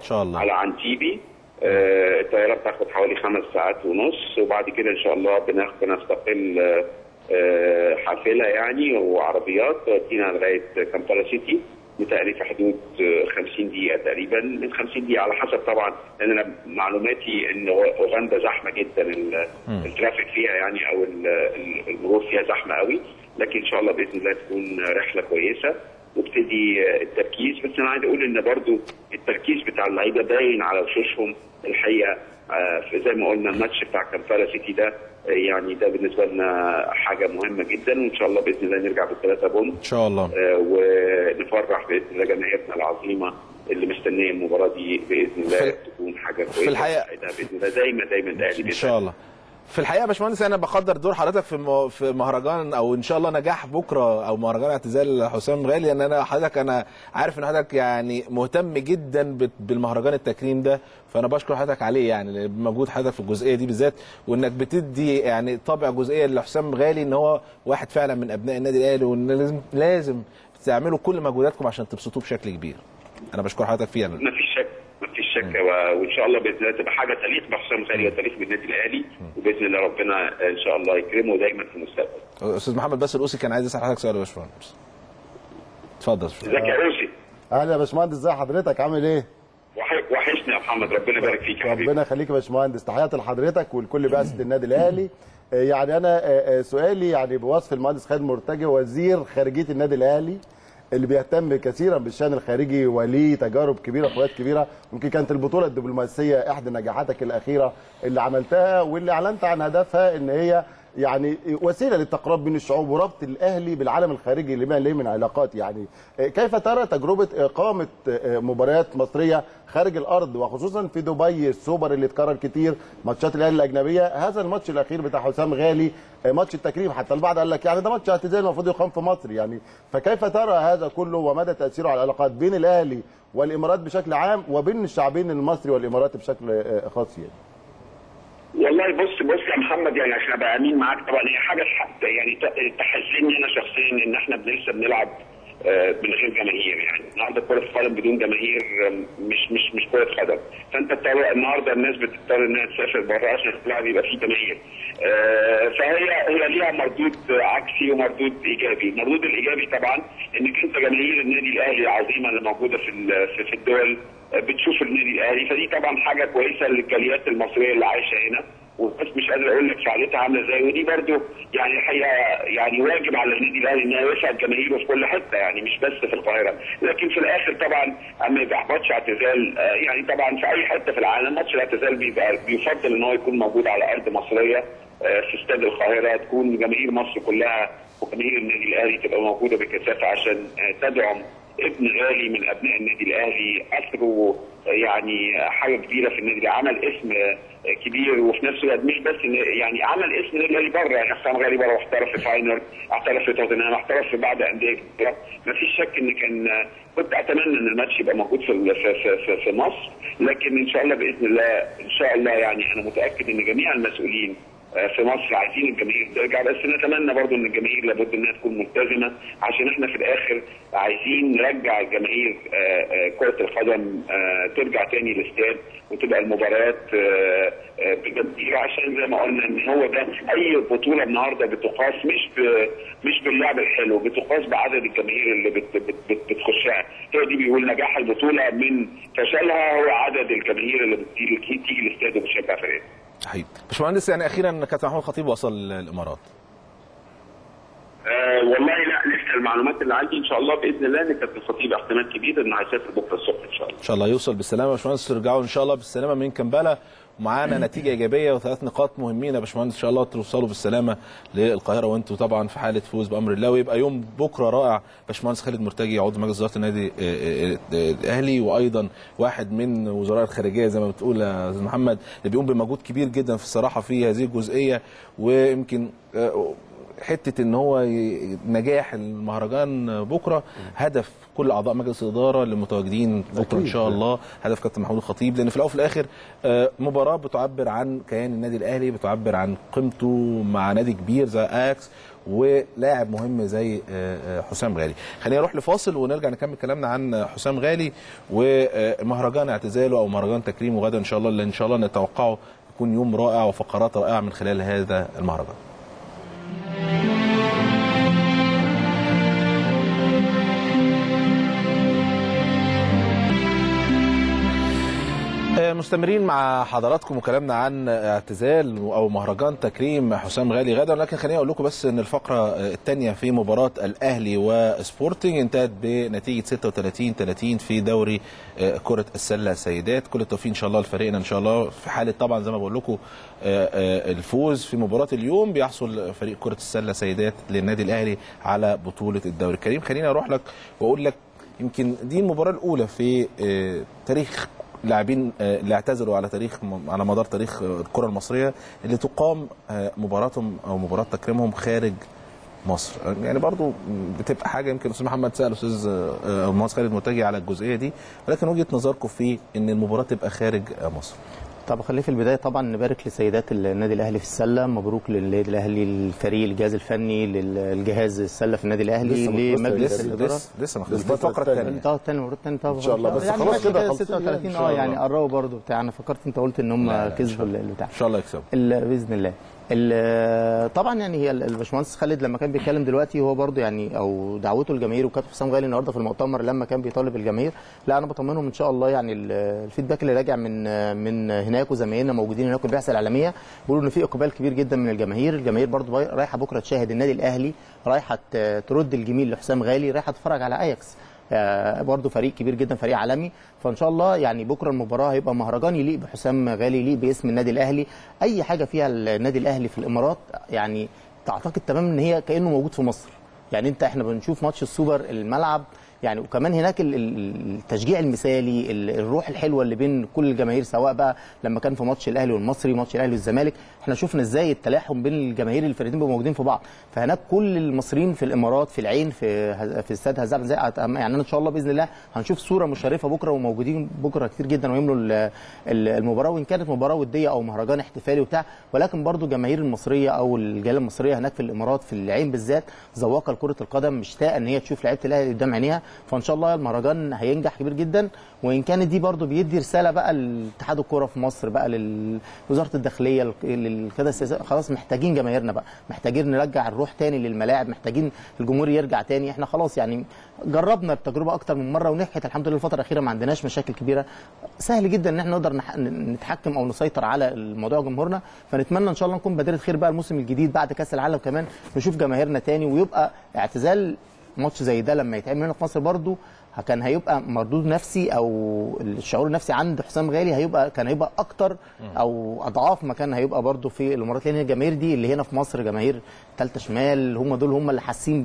شاء الله على عنتيبي. الطياره بتاخد حوالي 5 ساعات ونص، وبعد كده ان شاء الله بنستقل حافله يعني وعربيات تودينا لغايه كابالا سيتي، متهيألي في حدود 50 دقيقه تقريبا، من 50 دقيقه على حسب طبعا، لان انا معلوماتي ان اوغندا زحمه جدا، الترافيك فيها يعني او المرور فيها زحمه قوي، لكن ان شاء الله باذن الله تكون رحله كويسه وابتدي التركيز. بس انا عايز اقول ان برضو التركيز بتاع اللعيبه باين على وشوشهم الحقيقه، زي ما قلنا الماتش بتاع كابالا سيتي ده يعني ده بالنسبه لنا حاجه مهمه جدا، وان شاء الله باذن الله نرجع بال3 بونت ان شاء الله ونفرح باذن الله جماهيرنا العظيمه اللي مستنيه المباراه دي باذن الله تكون حاجه كويسه في الحقيقه باذن الله. دايما الاهلي ان شاء الله. في الحقيقه يا باشمهندس انا بقدر دور حضرتك في مهرجان او ان شاء الله نجاح بكره او مهرجان اعتزال حسام غالي، ان انا عارف ان حضرتك يعني مهتم جدا بالمهرجان التكريم ده، فانا بشكر حضرتك عليه يعني بمجهود حضرتك في الجزئيه دي بالذات، وانك بتدي يعني طابع جزئيه لحسام غالي ان هو واحد فعلا من ابناء النادي الاهلي، وان لازم تعملوا كل مجهوداتكم عشان تبسطوه بشكل كبير. انا بشكر حضرتك فيه. مفيش شك وان شاء الله باذن الله تبقى حاجه تليق بحسام غالي وتليق بالنادي الاهلي، وباذن الله ربنا ان شاء الله يكرمه دايما في المستقبل. استاذ محمد باسل القوسي كان عايز يسال حضرتك سؤال يا باشمهندس. اتفضل. ازيك يا قوسي؟ اهلا يا باشمهندس، ازي حضرتك؟ عامل ايه؟ وحشني يا محمد، ربنا يبارك فيك يا حبيبي. ربنا يخليك يا باشمهندس، تحياتي لحضرتك ولكل بعثه النادي الاهلي. يعني انا سؤالي يعني بوصف المهندس خالد مرتجي وزير خارجيه النادي الاهلي اللي بيهتم كثيرا بالشان الخارجي وليه تجارب كبيره وحاجات كبيره، يمكن كانت البطوله الدبلوماسيه احدى نجاحاتك الاخيره اللي عملتها واللي اعلنت عن هدفها ان هي يعني وسيله للتقرب بين الشعوب وربط الاهلي بالعالم الخارجي لما ليه من علاقات. يعني كيف ترى تجربه اقامه مباريات مصريه خارج الارض وخصوصا في دبي، السوبر اللي اتكرر كتير، ماتشات الاهلي الاجنبيه، هذا الماتش الاخير بتاع حسام غالي ماتش التكريم حتى البعض قال لك يعني ده ماتش اعتزال المفروض يقام في مصر، يعني فكيف ترى هذا كله ومدى تاثيره على العلاقات بين الاهلي والامارات بشكل عام وبين الشعبين المصري والاماراتي بشكل خاص؟ يعني والله بص يا محمد، يعني عشان ابقى امين معاك طبعا، هي حاجه يعني تحزنني انا شخصيا ان احنا لسه بنلعب من غير جماهير، يعني النهارده كره القدم بدون جماهير مش كره قدم، فانت النهارده الناس بتضطر انها تسافر بره عشان تلعب يبقى في جماهير. فهي ليها مردود عكسي ومردود ايجابي، المردود الايجابي طبعا انك انت جماهير النادي الاهلي العظيمه اللي موجوده في الدول بتشوف النادي الاهلي، فدي طبعا حاجه كويسه للجاليات المصريه اللي عايشه هنا، والناس مش قادر اقول لك فعاليتها عامله ازاي، ودي برضو يعني الحقيقه يعني واجب على النادي الاهلي ان هو يسعد جماهيره في كل حته، يعني مش بس في القاهره، لكن في الاخر طبعا اما يبقى ماتش اعتزال يعني طبعا في اي حته في العالم ماتش الاعتزال بيبقى بيفضل ان هو يكون موجود على ارض مصريه في استاد القاهره، تكون جماهير مصر كلها وجماهير النادي الاهلي تبقى موجوده بكثافه عشان تدعم ابن غالي من ابناء النادي الاهلي، اثره يعني حاجه كبيره في النادي، عمل اسم كبير وفي نفس الوقت مش بس يعني عمل اسم النادي الاهلي بره، يعني حسام غالي بره واحترف في فاينر، احترف في توتنهام، احترف في بعض انديه كبيره، مفيش شك ان كنت اتمنى ان الماتش يبقى موجود في مصر، لكن ان شاء الله باذن الله ان شاء الله يعني انا متاكد ان جميع المسؤولين في مصر عايزين الجماهير ترجع، بس نتمنى برضو ان الجماهير لابد انها تكون ملتزمه، عشان احنا في الاخر عايزين نرجع الجماهير كره القدم ترجع تاني الاستاد وتبقى المباريات بجديه، عشان زي ما قلنا ان هو ده اي بطوله النهارده بتقاس مش باللعب الحلو، بتقاس بعدد الجماهير اللي بتخشها، هي دي بيقول نجاح البطوله من فشلها هو عدد الجماهير اللي بتيجي الاستاد وبتشجع فريقها. صحيح. باشمهندس يعني اخيرا كابتن محمود الخطيب وصل الامارات. والله لا لسه المعلومات اللي عندي ان شاء الله باذن الله ان كابتن الخطيب احتمال كبير انه هيسافر بكره الصبح ان شاء الله. ان شاء الله يوصل بالسلامه يا باشمهندس، ترجعوا ان شاء الله بالسلامه من كامبالا ومعانا نتيجه ايجابيه وثلاث نقاط مهمين يا باشمهندس، ان شاء الله توصلوا بالسلامه للقاهره وانتوا طبعا في حاله فوز بامر الله، ويبقى يوم بكره رائع. باشمهندس خالد مرتجي عضو مجلس اداره النادي الاهلي وايضا واحد من وزراء الخارجيه زي ما بتقول يا استاذ محمد، اللي بيقوم بمجهود كبير جدا في الصراحه في هذه الجزئيه، ويمكن حته ان هو نجاح المهرجان بكره هدف كل اعضاء مجلس الاداره اللي متواجدين بكره ان شاء الله، هدف كابتن محمود الخطيب، لان في الاول وفي الاخر مباراه بتعبر عن كيان النادي الاهلي، بتعبر عن قيمته مع نادي كبير زي اياكس ولاعب مهم زي حسام غالي. خلينا نروح لفاصل ونرجع نكمل كلامنا عن حسام غالي ومهرجان اعتزاله او مهرجان تكريمه غدا ان شاء الله، اللي ان شاء الله نتوقعه يكون يوم رائع وفقرات رائعه من خلال هذا المهرجان. مستمرين مع حضراتكم وكلامنا عن اعتزال او مهرجان تكريم حسام غالي غدا، لكن خليني اقول لكم بس ان الفقره الثانيه في مباراه الاهلي وسبورتنج انتهت بنتيجه 36-30 في دوري كره السله سيدات. كل التوفيق ان شاء الله لفريقنا ان شاء الله، في حاله طبعا زي ما بقول لكم الفوز في مباراه اليوم بيحصل فريق كره السله سيدات للنادي الاهلي على بطوله الدوري. كريم خليني اروح لك واقول لك يمكن دي المباراه الاولى في تاريخ اللاعبين اللي اعتزلوا على تاريخ على مدار تاريخ الكره المصريه اللي تقام مباراتهم او مباراه تكريمهم خارج مصر، يعني برضو بتبقى حاجه. يمكن الاستاذ محمد سال الاستاذ المهندس خالد مرتجي على الجزئيه دي، ولكن وجهه نظركم في ان المباراه تبقى خارج مصر. طب خلينا في البدايه طبعا نبارك لسيدات النادي الاهلي في السله، مبروك للنادي الاهلي الفريق الجهاز الفني للجهاز السله في النادي الاهلي لمجلس الاداره لسه ما خلصش الفقره الثانيه المره الثانيه ان شاء الله، بس خلاص كده 36 يعني قربوا برده بتاع. انا فكرت انت قلت ان هم كسبوا البتاع، ان شاء الله يكسبوا باذن الله. طبعا يعني هي الباشمهندس خالد لما كان بيتكلم دلوقتي هو برضه يعني او دعوته الجماهير، وكانت حسام غالي النهارده في المؤتمر لما كان بيطالب الجماهير، لا انا بطمنهم ان شاء الله يعني الفيدباك اللي راجع من هناك وزمايلنا موجودين هناك والبعثه الاعلاميه بيقولوا ان في اقبال كبير جدا من الجماهير. الجماهير برضه رايحه بكره تشاهد النادي الاهلي، رايحه ترد الجميل لحسام غالي، رايحه تتفرج على اياكس برضه فريق كبير جدا فريق عالمي. فان شاء الله يعني بكره المباراه هيبقى مهرجان يليق بحسام غالي، يليق باسم النادي الاهلي، اي حاجه فيها النادي الاهلي في الامارات يعني تعتقد تمام ان هي كانه موجود في مصر. يعني احنا بنشوف ماتش السوبر الملعب يعني، وكمان هناك التشجيع المثالي، الروح الحلوه اللي بين كل الجماهير، سواء بقى لما كان في ماتش الاهلي والمصري، ماتش الاهلي والزمالك، احنا شفنا ازاي التلاحم بين الجماهير الفريقين بيبقوا موجودين في بعض. فهناك كل المصريين في الامارات، في العين، في استاد هزاع يعني. انا ان شاء الله باذن الله هنشوف صوره مشرفه بكره وموجودين بكره كتير جدا ويملوا المباراه، وان كانت مباراه وديه او مهرجان احتفالي وبتاع، ولكن برضو الجماهير المصريه او الجاليه المصريه هناك في الامارات في العين بالذات ذواقه لكره القدم، مشتاقه ان هي تشوف لعيبه الاهلي قدام عينيها. فان شاء الله المهرجان هينجح كبير جدا، وان كانت دي برضو بيدي رساله بقى لاتحاد الكوره في مصر بقى، لوزاره الداخليه، للقياده السياسيه، خلاص محتاجين جماهيرنا بقى، محتاجين نرجع الروح تاني للملاعب، محتاجين الجمهور يرجع تاني. احنا خلاص يعني جربنا التجربه اكتر من مره ونجحت الحمد لله، الفتره الاخيره ما عندناش مشاكل كبيره، سهل جدا ان احنا نقدر نتحكم او نسيطر على الموضوع جمهورنا. فنتمنى ان شاء الله نكون بادره خير بقى الموسم الجديد بعد كاس العالم كمان نشوف جماهيرنا تاني، ويبقى اعتزال ماتش زي ده لما يتعمل هنا في مصر برضو كان هيبقى مردود نفسي او الشعور النفسي عند حسام غالي كان هيبقى اكتر او اضعاف ما كان هيبقى برضو في الامارات، لان الجماهير دي اللي هنا في مصر جماهير ثالثه شمال، هم اللي حاسين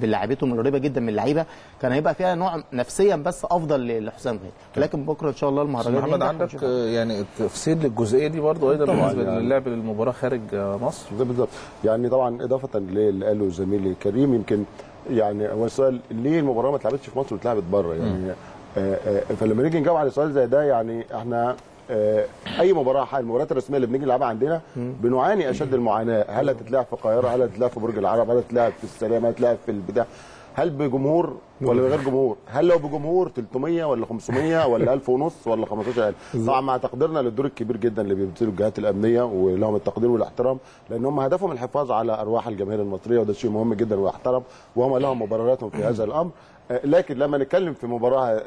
بلاعيبتهم القريبه جدا من اللعيبه، كان هيبقى فيها نوع نفسيا بس افضل لحسام غالي. ولكن بكره ان شاء الله المهرجان. محمد عندك يعني تفسير للجزئيه دي برضو ايضا بالنسبه للعب المباراه خارج مصر؟ ده بالظبط يعني طبعا اضافه للي قاله زميلي كريم، يمكن يعني هو السؤال ليه المباراه ما اتلعبتش في مصر واتلعبت بره يعني فلما نيجي نجاوب على سؤال زي ده يعني احنا اي مباراه المباريات الرسميه اللي بنيجي نلعبها عندنا بنعاني اشد المعاناه، هل هتتلعب في القاهره، هل هتتلعب في برج العرب، هل هتتلعب في السلام، هل هتتلعب في البتاع، هل بجمهور ولا من غير جمهور؟ هل لو بجمهور 300 ولا 500 ولا 1000 ونص ولا 15000؟ طبعا مع تقديرنا للدور الكبير جدا اللي بيمثله الجهات الامنيه ولهم التقدير والاحترام، لان هم هدفهم الحفاظ على ارواح الجماهير المصريه، وده شيء مهم جدا ويحترم، وهم لهم مبرراتهم في هذا الامر. لكن لما نتكلم في مباراه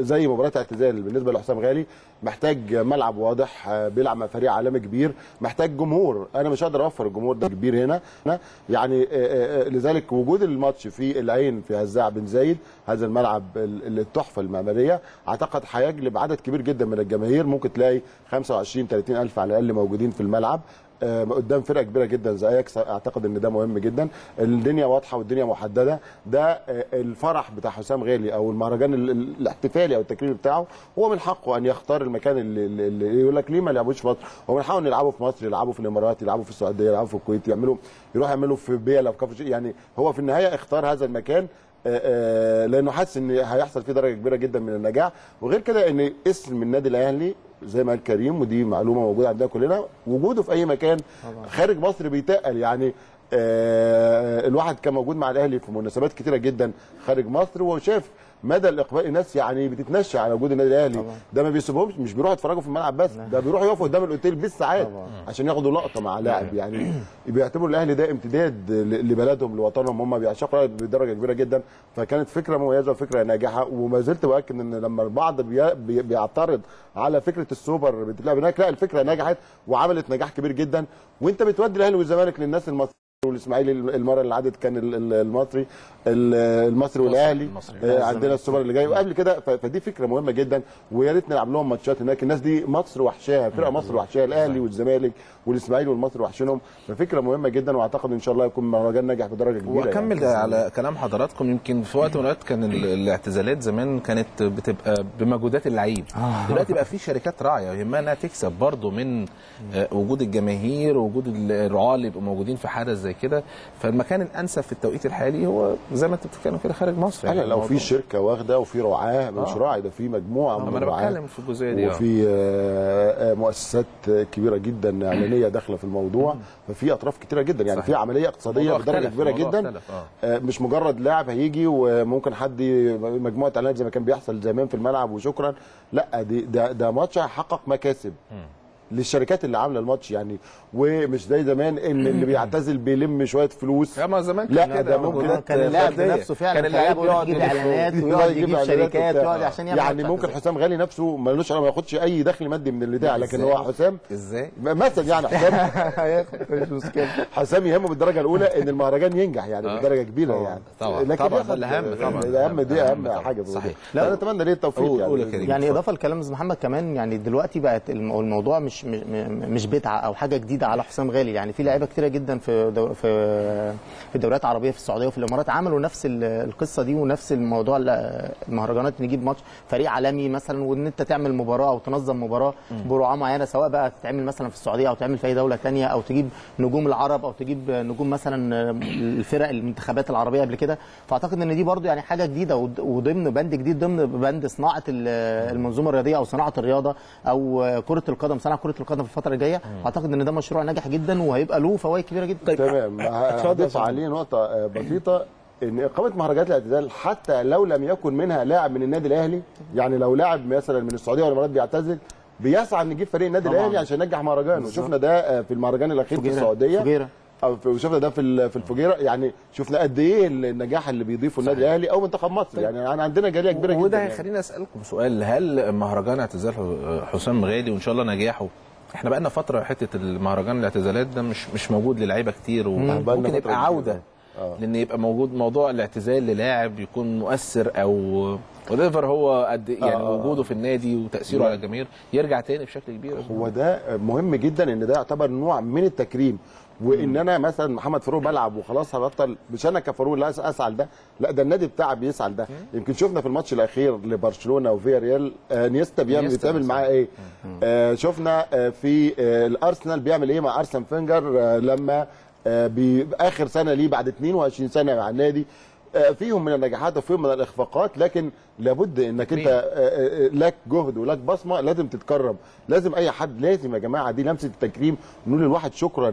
زي مباراه اعتزال بالنسبه لحسام غالي، محتاج ملعب واضح، بيلعب مع فريق عالمي كبير، محتاج جمهور، انا مش قادر اوفر الجمهور ده كبير هنا يعني. لذلك وجود الماتش في العين في هزاع بن زايد، هذا الملعب التحفه المعماريه، اعتقد هيجلب عدد كبير جدا من الجماهير، ممكن تلاقي 25 30 الف على الاقل موجودين في الملعب قدام فرقه كبيره جدا زي اياكس. اعتقد ان ده مهم جدا، الدنيا واضحه والدنيا محدده. ده الفرح بتاع حسام غالي او المهرجان الاحتفالي او التكريمي بتاعه، هو من حقه ان يختار المكان اللي يقول لك ليه ما لعبوش في مصر. هو من حقه ان يلعبوا في مصر، يلعبوا في الامارات، يلعبوا في السعوديه، يلعبوا في الكويت، يروحوا يعملوا في بيلا في كافو، يعني هو في النهايه اختار هذا المكان لانه حاسس ان هيحصل فيه درجه كبيره جدا من النجاح. وغير كده ان اسم النادي الاهلي زي ما قال كريم، ودي معلومه موجوده عندنا كلنا، وجوده في اي مكان خارج مصر بيتقل يعني. الواحد كان موجود مع الاهلي في مناسبات كتيره جدا خارج مصر، وشاف مدى الاقبال، الناس يعني بتتنشى على وجود النادي الاهلي طبعا. ده ما بيسيبهمش، مش بيروحوا يتفرجوا في الملعب بس، ده بيروحوا يقفوا قدام الاوتيل بالساعات عشان ياخدوا لقطه مع لاعب يعني. بيعتبروا الاهلي ده امتداد لبلدهم لوطنهم، هم بيعشقوا بدرجه كبيره جدا. فكانت فكره مميزه وفكره ناجحه، وما زلت باكد ان لما البعض بيعترض على فكره السوبر بتتلعب هناك، لا الفكره نجحت وعملت نجاح كبير جدا، وانت بتودي الاهلي والزمالك للناس المصريه والاسماعيلي. المره اللي عدت كان المصري والاهلي عندنا السوبر اللي جاي وقبل كده. فدي فكره مهمه جدا، ويا ريت نلعب لهم ماتشات هناك. الناس دي مصر وحشاها، فرقه مصر وحشاها، الاهلي والزمالك والاسماعيلي والمصري وحشينهم. ففكره مهمه جدا، واعتقد ان شاء الله يكون مهرجان ناجح بدرجه كبيره. واكمل يعني على كلام حضراتكم، يمكن في وقت من الاوقات كان الاعتزالات زمان كانت بتبقى بمجهودات اللعيب، دلوقتي بقى في شركات راعيه يهمها انها تكسب برضه من وجود الجماهير ووجود الرعاه اللي يبقوا موجودين في حدث زي كده. فالمكان الانسب في التوقيت الحالي هو زي ما انت بتتكلم كده خارج مصر يعني. لو في شركه واخده وفي رعاه مش راعي، ده في مجموعه من الرعاه. انا بتكلم في الجزئيه دي، وفي مؤسسات كبيره جدا اعلانيه داخله في الموضوع، ففي اطراف كتيره جدا يعني. في عمليه اقتصاديه بدرجه كبيره جدا، مش مجرد لاعب هيجي وممكن حد مجموعه اعلانات زي ما كان بيحصل زمان في الملعب وشكرا، لا ده ماتش هيحقق مكاسب للشركات اللي عامله الماتش يعني. ومش زي زمان ان اللي بيعتزل بيلم شويه فلوس، لا ما زمان كده، ده ممكن كان اللاعب نفسه فعلا كان اللاعب يقعد يجيب اعلانات ويقعد يجيب شركات ويقعد عشان يعمل يعني. ممكن حسام غالي نفسه مالوش، ما ياخدش اي دخل مادي من البتاع، لكن هو حسام ازاي مثلا يعني، حسام مش مشكله، حسام يهمه بالدرجه الاولى ان المهرجان ينجح يعني بدرجه كبيره يعني. طبعا الاهم دي اهم حاجه صحيح. لا نتمنى ليه التوفيق يعني. اضافه لكلام محمد كمان يعني، دلوقتي بقت الموضوع مش بدعه او حاجه جديده على حسام غالي يعني. في لعيبه كتيره جدا في الدوريات العربيه، في السعوديه وفي الامارات، عملوا نفس القصه دي ونفس الموضوع. المهرجانات نجيب ماتش فريق عالمي مثلا، وان انت تعمل مباراه او تنظم مباراه برعاه معينه، سواء بقى تتعمل مثلا في السعوديه او تعمل في اي دوله ثانيه، او تجيب نجوم العرب، او تجيب نجوم مثلا الفرق المنتخبات العربيه قبل كده. فاعتقد ان دي برضو يعني حاجه جديده، وضمن بند جديد، ضمن بند صناعه المنظومه الرياضيه او صناعه الرياضه او كره القدم، صناعه كره القدم في الفتره الجايه. اعتقد ان ده مشروع ناجح جدا وهيبقى له فوائد كبيره جدا. تمام، هضيف عليه نقطه بسيطه، ان اقامه مهرجانات الاعتزال حتى لو لم يكن منها لاعب من النادي الاهلي يعني، لو لاعب مثلا من السعوديه ولا الامارات بيعتزل، بيسعى ان يجيب فريق النادي الاهلي عشان ينجح مهرجان. وشفنا ده في المهرجان الاخير في السعوديه، وشفنا ده في الفجيره يعني. شفنا قد ايه النجاح اللي بيضيفه النادي الاهلي او منتخب مصر يعني. عندنا جاليه كبيره جدا. وده هيخليني اسالكم سؤال، هل مهرجان اعتزال حسام غالي وان شاء الله نجاحه، احنا بقالنا فتره حته المهرجان الاعتزالات ده مش موجود للعيبه كتير، وممكن يبقى عوده لان يبقى موجود موضوع الاعتزال للاعب يكون مؤثر او وديفر، هو قد يعني وجوده في النادي وتاثيره على الجماهير يرجع تاني بشكل كبير. هو ده مهم جدا، ان ده يعتبر نوع من التكريم. وان انا مثلا محمد فاروق بلعب وخلاص هبطل، مش انا كفاروق اللي اسعل ده، لا ده النادي بتاعي بيسعل ده. يمكن شفنا في الماتش الاخير لبرشلونه وفيا ريال، نيستا بيتعامل معاه ايه. شفنا في الارسنال بيعمل ايه مع ارسن فينجر لما باخر سنه ليه بعد 22 سنه مع النادي. فيهم من النجاحات وفيهم من الاخفاقات، لكن لابد انك انت لك جهد ولك بصمه لازم تتكرم، لازم اي حد، لازم يا جماعه دي لمسه التكريم، نقول للواحد شكرا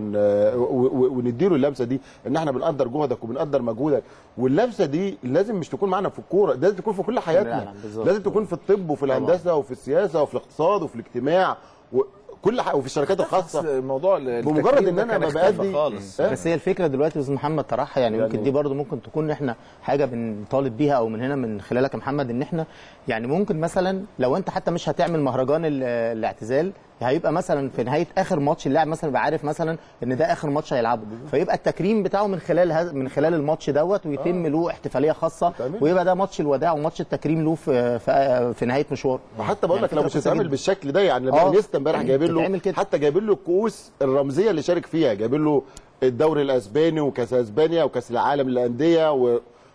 ونديله اللمسه دي ان احنا بنقدر جهدك وبنقدر مجهودك، واللمسه دي لازم مش تكون معانا في الكوره، لازم تكون في كل حياتنا، لازم تكون في الطب وفي الهندسه وفي السياسه وفي الاقتصاد وفي الاجتماع كل حاجه، وفي الشركات الخاصه. الموضوع بمجرد ان انا بادي خالص، بس هي الفكره دلوقتي يا استاذ محمد طرحها يعني ممكن دي برضو ممكن تكون احنا حاجه بنطالب بيها او من هنا من خلالك يا محمد، ان احنا يعني ممكن مثلا لو انت حتى مش هتعمل مهرجان الاعتزال، هيبقى مثلا في نهايه اخر ماتش اللاعب مثلا يبقى عارف مثلا ان ده اخر ماتش هيلعبه، فيبقى التكريم بتاعه من خلال الماتش دوت، ويتم له احتفاليه خاصه، ويبقى ده ماتش الوداع وماتش التكريم له في نهايه مشوار. وحتى بقول لك لو مش هتعمل بالشكل ده، يعني لما انيستا امبارح جايبين له حتى جايبين له الكؤوس الرمزيه اللي شارك فيها، جايبين له الدوري الاسباني وكاس اسبانيا وكاس العالم للانديه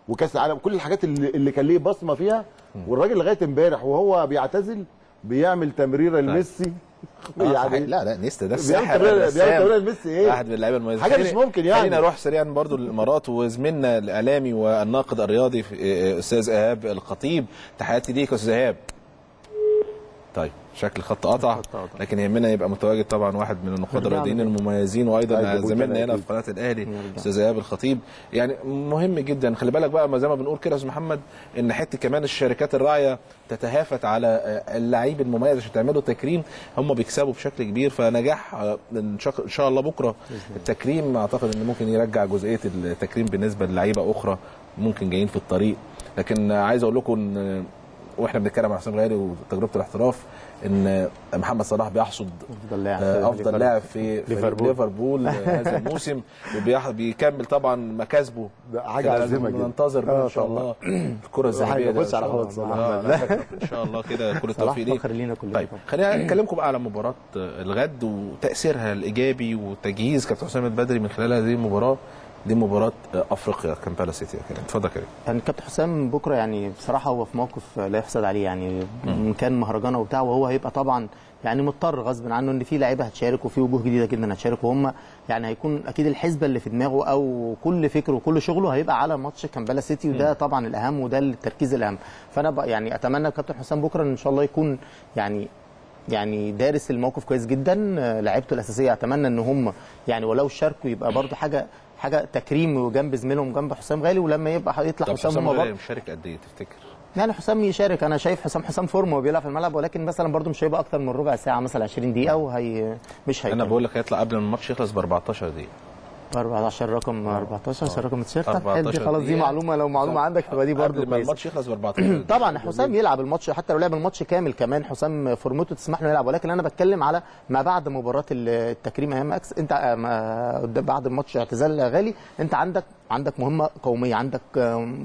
وكاس العالم، كل الحاجات اللي كان ليه بصمه فيها. والراجل لغايه امبارح وهو بيعتزل بيعمل تمريره لميسي، يعني لا انيستا ده ساحر، بيعمل ميسي ايه، احد من اللعيبه المميزين، حاجه مش ممكن يعني. خلينا نروح سريعا برضو الامارات، وزميلنا الاعلامي والناقد الرياضي استاذ ايهاب الخطيب، تحياتي ليك يا استاذ ايهاب. طيب شكل الخط قطع، لكن يهمنا يبقى متواجد طبعا واحد من النقاد الرياضيين المميزين، وايضا زميلنا هنا في قناه الاهلي استاذ ايهاب الخطيب، يعني مهم جدا. خلي بالك بقى زي ما بنقول كده يا استاذ محمد، ان حته كمان الشركات الراعيه تتهافت على اللعيب المميز عشان تعملوا تكريم، هم بيكسبوا بشكل كبير، فنجاح ان شاء الله بكره التكريم اعتقد ان ممكن يرجع جزئيه التكريم بالنسبه للعيبه اخرى ممكن جايين في الطريق. لكن عايز اقول لكم واحنا بنتكلم مع حسام غالي وتجربه الاحتراف، ان محمد صلاح بيحصد افضل لاعب في ليفربول هذا الموسم، وبيكمل طبعا مكاسبه. حاجه عظيمه جدا، ننتظر بقى ان شاء الله الكره الذهبيه. بص على خالد صلاح ان شاء الله كده، كل التوفيق ليه. طيب خلينا نكلمكم بقى على مباراه الغد وتاثيرها الايجابي وتجهيز كابتن حسام البدري من خلال هذه المباراه. دي مباراة افريقيا كابالا سيتي، اتفضل كريم. يعني كابتن حسام بكره يعني بصراحه هو في موقف لا يحسد عليه، يعني ان كان مهرجانه وبتاع، وهو هيبقى طبعا يعني مضطر غصب عنه ان في لعيبه هتشارك وفي وجوه جديده جدا هتشارك، وهم يعني هيكون اكيد الحسبه اللي في دماغه او كل فكره وكل شغله هيبقى على ماتش كامبالا سيتي، وده طبعا الاهم وده التركيز الاهم. فانا يعني اتمنى كابتن حسام بكره ان شاء الله يكون يعني دارس الموقف كويس جدا. لعيبته الاساسيه اتمنى ان هم يعني ولو شاركوا يبقى برضه حاجه تكريم وجنب زميلهم جنب حسام غالي. ولما يبقى يطلع حسام غالي مشارك قد ايه تفتكر؟ يعني حسام يشارك، انا شايف حسام فورمه وبيلعب في الملعب، ولكن مثلا برده مش هيبقى اكتر من ربع ساعه مثلا 20 دقيقه، وهي مش هي انا بقول لك هيطلع قبل ما الماتش يخلص ب 14 دقيقه. 14 رقم 14 رقم التيشيرت دي خلاص، دي معلومه لو معلومه عندك تبقى دي برده قبل ما الماتش يخلص ب 14 طبعا حسام يلعب الماتش، حتى لو لعب الماتش كامل كمان حسام فورمته تسمح له يلعب، ولكن انا بتكلم على ما بعد مباراه التكريم. اهم اكس انت بعد الماتش اعتزال غالي، انت عندك مهمه قوميه، عندك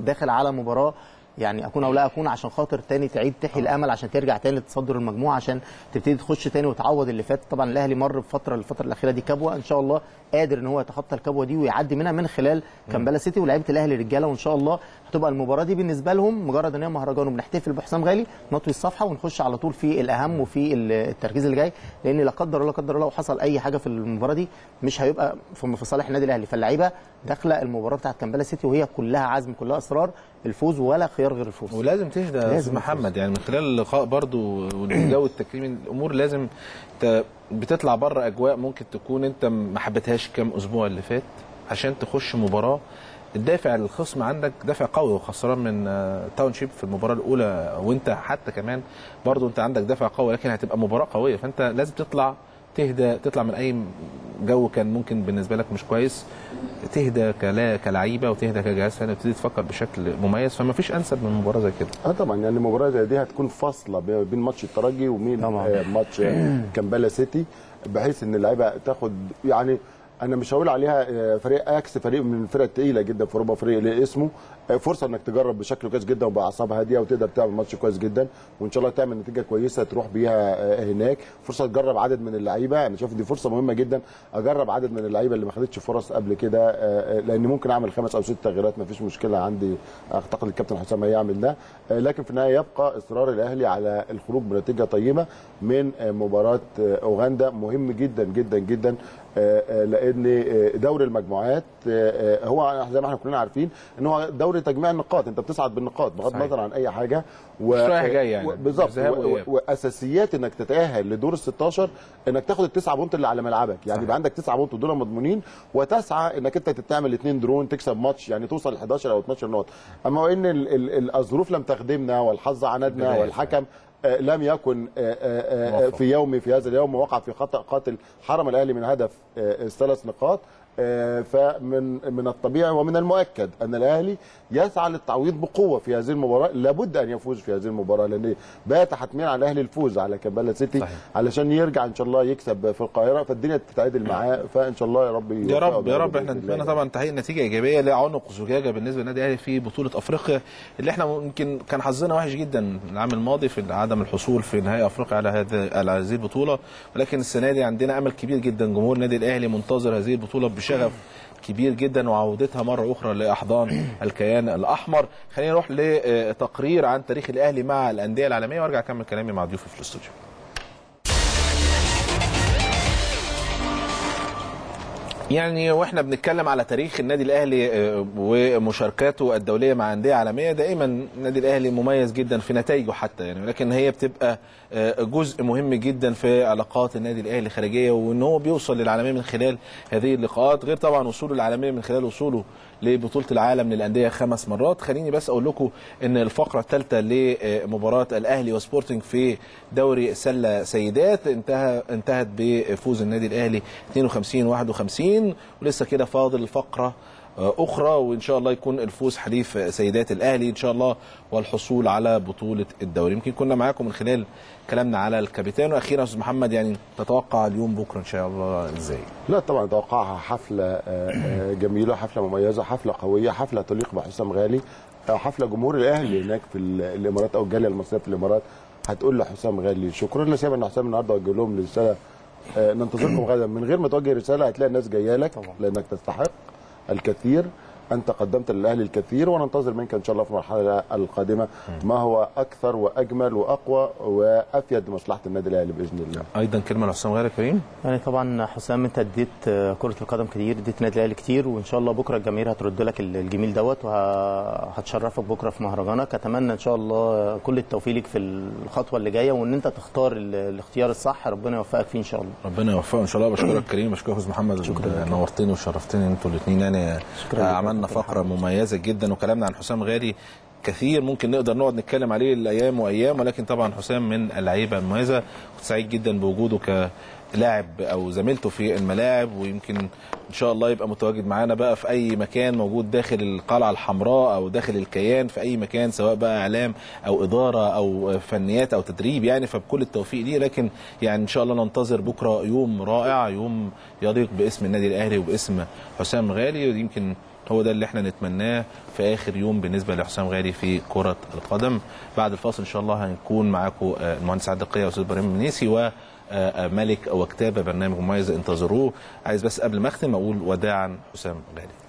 داخل على مباراه يعني اكون او لا اكون، عشان خاطر تاني تعيد تحي الامل، عشان ترجع تاني لتصدر المجموعه، عشان تبتدي تخش تاني وتعوض اللي فات. طبعا الاهلي مر الفتره الاخيره دي كبوه، ان شاء الله قادر ان هو يتخطى الكبوه دي ويعدي منها من خلال كامبالا سيتي ولاعيبه الاهلي رجاله، وان شاء الله هتبقى المباراه دي بالنسبه لهم مجرد ان هي مهرجان وبنحتفل بحسام غالي، نطوي الصفحه ونخش على طول في الاهم وفي التركيز اللي جاي، لان لا قدر الله لو حصل اي حاجه في المباراه دي مش هيبقى في صالح النادي الاهلي. فاللعيبه داخله المباراه بتاعت كامبالا سيتي وهي كلها عزم، كلها اصرار، الفوز ولا خيار غير الفوز. ولازم تهدى يا محمد، يعني من خلال اللقاء برضو والجو التكريمي، الامور لازم بتطلع بره اجواء ممكن تكون انت ما حبيتهاش كام اسبوع اللي فات، عشان تخش مباراه الدافع الخصم عندك دافع قوي، وخسران من تاونشيب في المباراه الاولى، وانت حتى كمان برضو انت عندك دافع قوي، لكن هتبقى مباراه قويه، فانت لازم تطلع تهدى، تطلع من اي جو كان ممكن بالنسبه لك مش كويس، تهدى كلاعيبه وتهدى كجهاز فني، وتبتدي تفكر بشكل مميز، فما فيش انسب من مباراه زي كده. طبعا يعني مباراه زي دي هتكون فاصله بين ماتش الترجي ومين ماتش كامبالا سيتي، بحيث ان اللعيبه تاخد، يعني انا مش هقول عليها فريق اياكس، فريق من الفرق الثقيله جدا في اوروبا، فريق ليه اسمه، فرصه انك تجرب بشكل كويس جدا وباعصاب هاديه، وتقدر تعمل ماتش كويس جدا، وان شاء الله تعمل نتيجه كويسه تروح بيها هناك. فرصه تجرب عدد من اللعيبه، انا شايف دي فرصه مهمه جدا، اجرب عدد من اللعيبه اللي ما خدتش فرص قبل كده، لان ممكن اعمل 5 أو 6 تغييرات ما فيش مشكله عندي، اعتقد الكابتن حسام هيعمل ده، لكن في النهايه يبقى اصرار الاهلي على الخروج بنتيجه طيبه من مباراه اوغندا مهم جدا جدا جدا لان دوري المجموعات هو زي ما احنا كلنا عارفين ان هو دوري تجميع النقاط، انت بتصعد بالنقاط بغض النظر عن اي حاجه مش رايح جاي يعني بالظبط. واساسيات انك تتاهل لدور ال16 انك تاخد ال9 بونت اللي على ملعبك، يعني يبقى عندك 9 بونت دول مضمونين، وتسعى انك انت تعمل 2 درون تكسب ماتش، يعني توصل ل11 او 12 نقطه. اما ان الظروف لم تخدمنا والحظ عندنا والحكم لم يكن في يومي في هذا اليوم، وقع في خطأ قاتل حرم الأهلي من هدف 3 نقاط. فمن الطبيعي ومن المؤكد أن الأهلي يسعى للتعويض بقوة في هذه المباراة، لابد أن يفوز في هذه المباراة، لأن بات حتميا على الأهلي الفوز على كابالا سيتي صحيح. علشان يرجع إن شاء الله يكسب في القاهرة، فالدنيا تتعادل معاه، فإن شاء الله يا رب يا رب احنا نتمنى طبعا تحقيق نتيجة إيجابية لعنق زجاجة بالنسبة للنادي الأهلي في بطولة أفريقيا، اللي احنا ممكن كان حظنا وحش جدا العام الماضي في عدم الحصول في نهائي أفريقيا على هذه البطولة، ولكن السنة دي عندنا أمل كبير جدا. جمهور النادي الأهلي منتظر هذه البطولة بشغف كبير جدا وعودتها مرة أخرى لأحضان الكيان الأحمر. خلينا نروح لتقرير عن تاريخ الأهلي مع الأندية العالمية وارجع أكمل كلامي مع ضيوفي في الاستوديو. يعني واحنا بنتكلم على تاريخ النادي الاهلي ومشاركاته الدوليه مع انديه عالميه، دائما النادي الاهلي مميز جدا في نتائجه حتى يعني، ولكن هي بتبقى جزء مهم جدا في علاقات النادي الاهلي الخارجيه، وان هو بيوصل للعالميه من خلال هذه اللقاءات، غير طبعا وصوله للعالميه من خلال وصوله لبطوله العالم للانديه 5 مرات. خليني بس اقول لكم ان الفقره الثالثه لمباراه الاهلي وسبورتنج في دوري سله سيدات انتهت بفوز النادي الاهلي 52-51، ولسه كده فاضل فقرة أخرى، وإن شاء الله يكون الفوز حليف سيدات الأهلي إن شاء الله والحصول على بطولة الدوري. يمكن كنا معاكم من خلال كلامنا على الكابتن. وأخيرا أستاذ محمد، يعني تتوقع اليوم بكرة إن شاء الله إزاي؟ لا طبعا أتوقعها حفلة جميلة، حفلة مميزة، حفلة قوية، حفلة تليق بحسام غالي، حفلة جمهور الأهلي هناك في الإمارات أو الجالية المصرية في الإمارات هتقول لحسام غالي شكرا. لا سيما إن حسام النهارده وجه لهم رسالة، ننتظركم غدا من غير ما توجه رساله، هتلاقي الناس جايه لك لانك تستحق الكثير، انت قدمت للاهلي الكثير، وننتظر منك ان شاء الله في المرحله القادمه ما هو اكثر واجمل واقوى وافيد لمصلحه النادي الاهلي باذن الله. ايضا كلمه لحسام غالي كريم. يعني طبعا حسام انت اديت كره القدم كتير، اديت النادي الاهلي كتير، وان شاء الله بكره الجماهير هترد لك الجميل دوت، وهتشرفك بكره في مهرجانك. اتمنى ان شاء الله كل التوفيق لك في الخطوه اللي جايه، وان انت تختار الاختيار الصح، ربنا يوفقك فيه ان شاء الله. ربنا يوفقه ان شاء الله. بشكرك كريم، بشكرك استاذ محمد، نورتني وشرفتني انتوا الاثنين، يعني عملنا فقرة مميزة جدا وكلامنا عن حسام غالي كثير، ممكن نقدر نقعد نتكلم عليه الأيام وأيام، ولكن طبعا حسام من اللعيبة المميزة، كنت سعيد جدا بوجوده كلاعب أو زميلته في الملاعب، ويمكن إن شاء الله يبقى متواجد معانا بقى في أي مكان موجود داخل القلعة الحمراء أو داخل الكيان في أي مكان، سواء بقى إعلام أو إدارة أو فنيات أو تدريب، يعني فبكل التوفيق ليه. لكن يعني إن شاء الله ننتظر بكرة يوم رائع، يوم يليق باسم النادي الأهلي وباسم حسام غالي، ويمكن هو ده اللي احنا نتمناه في اخر يوم بالنسبه لحسام غالي في كره القدم. بعد الفاصل ان شاء الله هنكون معاكم المهندس عادل دقيه والاستاذ ابراهيم المنيسي وملك وكتابه، برنامج مميز انتظروه. عايز بس قبل ما اختم اقول وداعا حسام غالي.